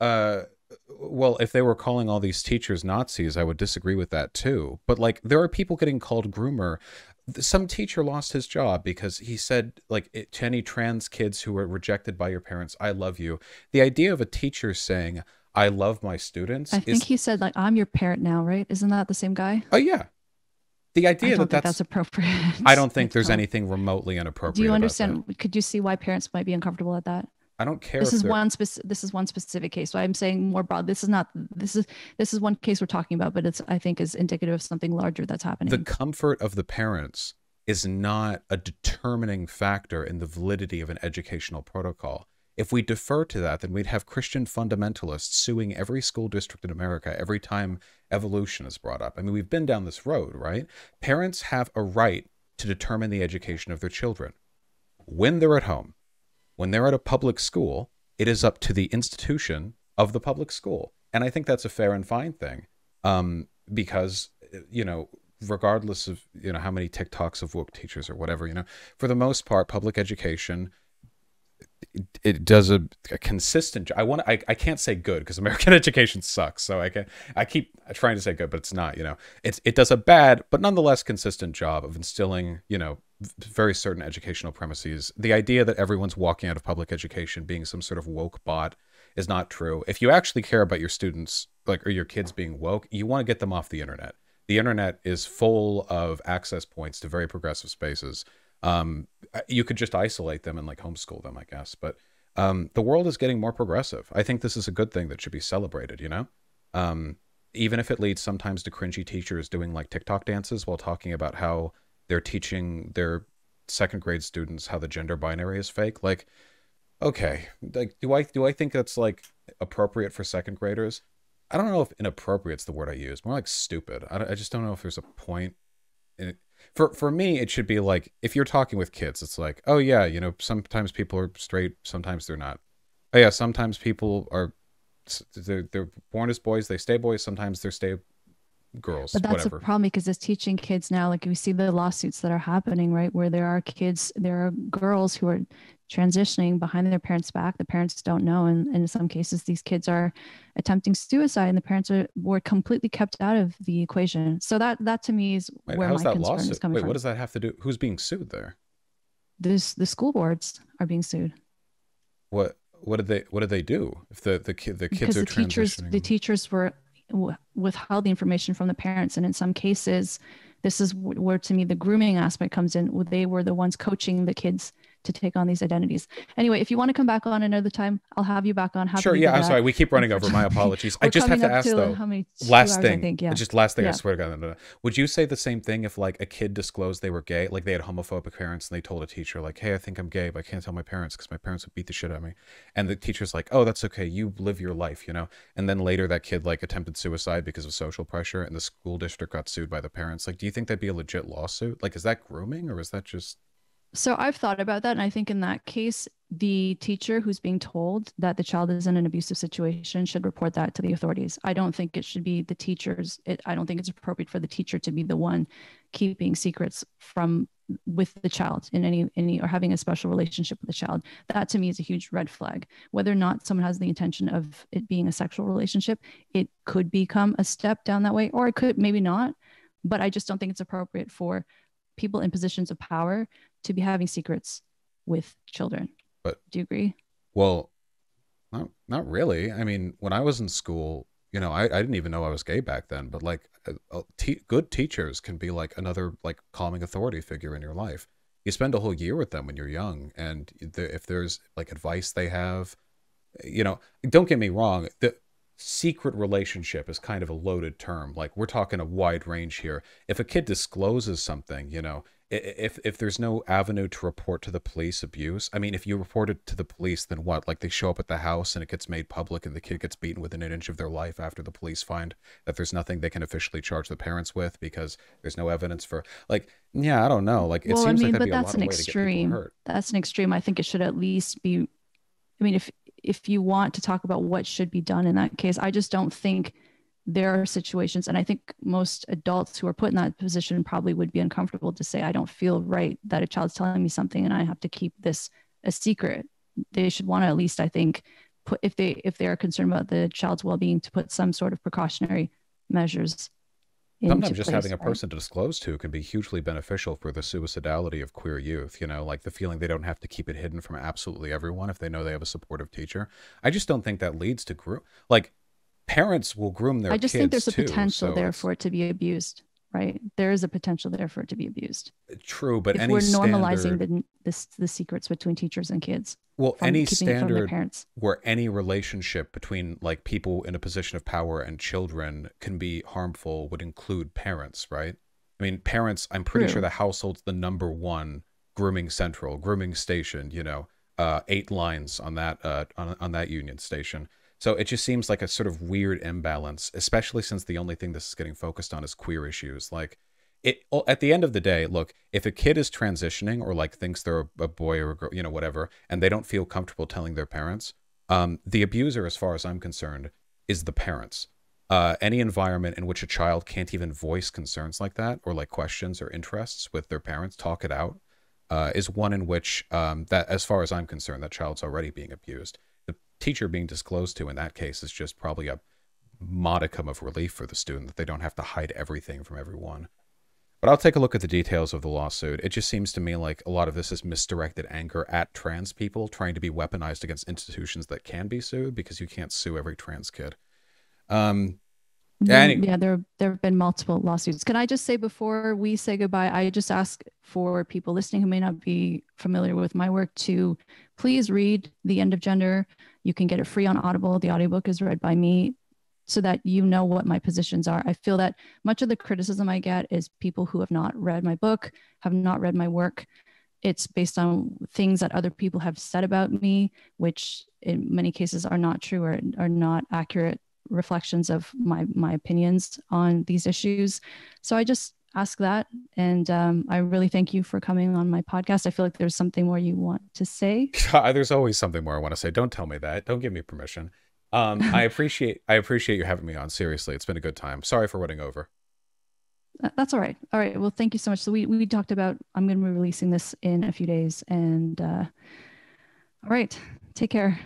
Uh, well, if they were calling all these teachers Nazis, I would disagree with that too. But, like, there are people getting called groomer. Some teacher lost his job because he said, like, to any trans kids who were rejected by your parents, I love you. The idea of a teacher saying, I love my students. I think is... he said, like, I'm your parent now, right? Isn't that the same guy? Oh, yeah. The idea I don't that think that's, that's appropriate. I don't think there's anything remotely inappropriate. Do you understand? Could you see why parents might be uncomfortable at that? I don't care. This is one specific. This is one specific case. So I'm saying more broad. This is not. This is this is one case we're talking about, but it's, I think, is indicative of something larger that's happening. The comfort of the parents is not a determining factor in the validity of an educational protocol. If we defer to that, then we'd have Christian fundamentalists suing every school district in America every time evolution is brought up. I mean, we've been down this road, right? Parents have a right to determine the education of their children when they're at home. When they're at a public school, it is up to the institution of the public school. And I think that's a fair and fine thing, um, because, you know, regardless of, you know, how many TikToks of woke teachers or whatever, you know, for the most part, public education, it, it does a, a consistent job. I want to, I, I can't say good because American education sucks. So I can, I keep trying to say good, but it's not, you know, it's, it does a bad, but nonetheless consistent job of instilling, you know, very certain educational premises. The idea that everyone's walking out of public education being some sort of woke bot is not true. If you actually care about your students, like, or your kids being woke, you want to get them off the internet. The internet is full of access points to very progressive spaces. Um, you could just isolate them and, like, homeschool them, I guess. But um, the world is getting more progressive. I think this is a good thing that should be celebrated, you know? Um, even if it leads sometimes to cringy teachers doing, like, TikTok dances while talking about how they're teaching their second grade students how the gender binary is fake. Like, okay, like, do I do I think that's, like, appropriate for second graders? I don't know if inappropriate's the word I use. More like stupid. I, I just don't know if there's a point. In it. For for me, it should be like, if you're talking with kids, it's like, oh yeah, you know, sometimes people are straight, sometimes they're not. Oh yeah, sometimes people are they're they're born as boys, they stay boys. Sometimes they're stay. girls, but that's whatever. A problem, because it's teaching kids now, like, we see the lawsuits that are happening, right, where there are kids, there are girls who are transitioning behind their parents' back. The parents don't know, and, and in some cases these kids are attempting suicide, and the parents are were completely kept out of the equation. So that that to me is Wait, where my concern lawsuit? is coming Wait, from. What does that have to do? Who's being sued there? This the school boards are being sued. What what did they what did they do if the the kid the kids because are the transitioning? Teachers, the teachers were withheld the information from the parents, and in some cases this is where, to me, the grooming aspect comes in. They were the ones coaching the kids to take on these identities. Anyway, if you want to come back on another time, I'll have you back on. How sure yeah I'm sorry we keep running over, my apologies. I just have to ask, to, though, how many last hours, thing think, yeah. just last thing yeah. I swear to God, no, no, no. Would you say the same thing if, like, a kid disclosed they were gay, like they had homophobic parents, and they told a teacher, like, hey, I think I'm gay, but I can't tell my parents because my parents would beat the shit out of me, and the teacher's like, oh, that's okay, you live your life, you know? And then later that kid, like, attempted suicide because of social pressure, and the school district got sued by the parents. Like, do you think that'd be a legit lawsuit? Like, is that grooming, or is that just... So I've thought about that, and I think in that case, the teacher who's being told that the child is in an abusive situation should report that to the authorities. I don't think it should be the teachers. It, I don't think it's appropriate for the teacher to be the one keeping secrets from with the child in any any or having a special relationship with the child. That to me is a huge red flag. Whether or not someone has the intention of it being a sexual relationship, it could become a step down that way, or it could maybe not. But I just don't think it's appropriate for people in positions of power to be having secrets with children. But do you agree? Well, not, not really. I mean, when I was in school, you know, I, I didn't even know I was gay back then, but like uh, te- good teachers can be like another like calming authority figure in your life. You spend a whole year with them when you're young. And the, if there's like advice they have, you know, don't get me wrong. The secret relationship is kind of a loaded term. Like we're talking a wide range here. If a kid discloses something, you know, if, if there's no avenue to report to the police abuse, I mean, if you report it to the police, then what? Like they show up at the house and it gets made public and the kid gets beaten within an inch of their life after the police find that there's nothing they can officially charge the parents with because there's no evidence for like, yeah, I don't know. Like it well, seems I mean, like that'd but be that's a lot an of way extreme. To get people hurt. That's an extreme. I think it should at least be, I mean, if, if you want to talk about what should be done in that case, I just don't think there are situations. And I think most adults who are put in that position probably would be uncomfortable to say, I don't feel right that a child's telling me something and I have to keep this a secret. They should want to at least, I think, put, if they, if they are concerned about the child's well-being, to put some sort of precautionary measures. Sometimes just having a person to disclose to can be hugely beneficial for the suicidality of queer youth, you know, like the feeling they don't have to keep it hidden from absolutely everyone if they know they have a supportive teacher. I just don't think that leads to group, like parents will groom their kids. I just kids think there's a too, potential so there for it to be abused, right? There is a potential there for it to be abused. True, but if any we're normalizing standard, the, the, the secrets between teachers and kids. Well, any standard where any relationship between like people in a position of power and children can be harmful would include parents, right? I mean, parents, I'm pretty True. sure the household's the number one grooming central, grooming station, you know, uh, eight lines on that, uh, on, on that union station. So it just seems like a sort of weird imbalance, especially since the only thing this is getting focused on is queer issues. Like, it at the end of the day, look, if a kid is transitioning or like thinks they're a boy or a girl, you know, whatever, and they don't feel comfortable telling their parents, um, the abuser, as far as I'm concerned, is the parents. Uh, any environment in which a child can't even voice concerns like that or like questions or interests with their parents, talk it out, uh, is one in which um, that, as far as I'm concerned, that child's already being abused. Teacher being disclosed to in that case is just probably a modicum of relief for the student that they don't have to hide everything from everyone. But I'll take a look at the details of the lawsuit. It just seems to me like a lot of this is misdirected anger at trans people trying to be weaponized against institutions that can be sued, because you can't sue every trans kid. Um, anyway. Yeah, there, there have been multiple lawsuits. Can I just say before we say goodbye, I just ask for people listening who may not be familiar with my work to please read The End of Gender. You can get it free on Audible. The audiobook is read by me so that you know what my positions are. I feel that much of the criticism I get is people who have not read my book, have not read my work. It's based on things that other people have said about me, which in many cases are not true or are not accurate reflections of my, my opinions on these issues. So I just ask that. And um, I really thank you for coming on my podcast. I feel like there's something more you want to say. There's always something more I want to say. Don't tell me that. Don't give me permission. Um, I appreciate I appreciate you having me on. Seriously, it's been a good time. Sorry for running over. That's all right. All right. Well, thank you so much. So we, we talked about, I'm going to be releasing this in a few days. And uh, all right. Take care.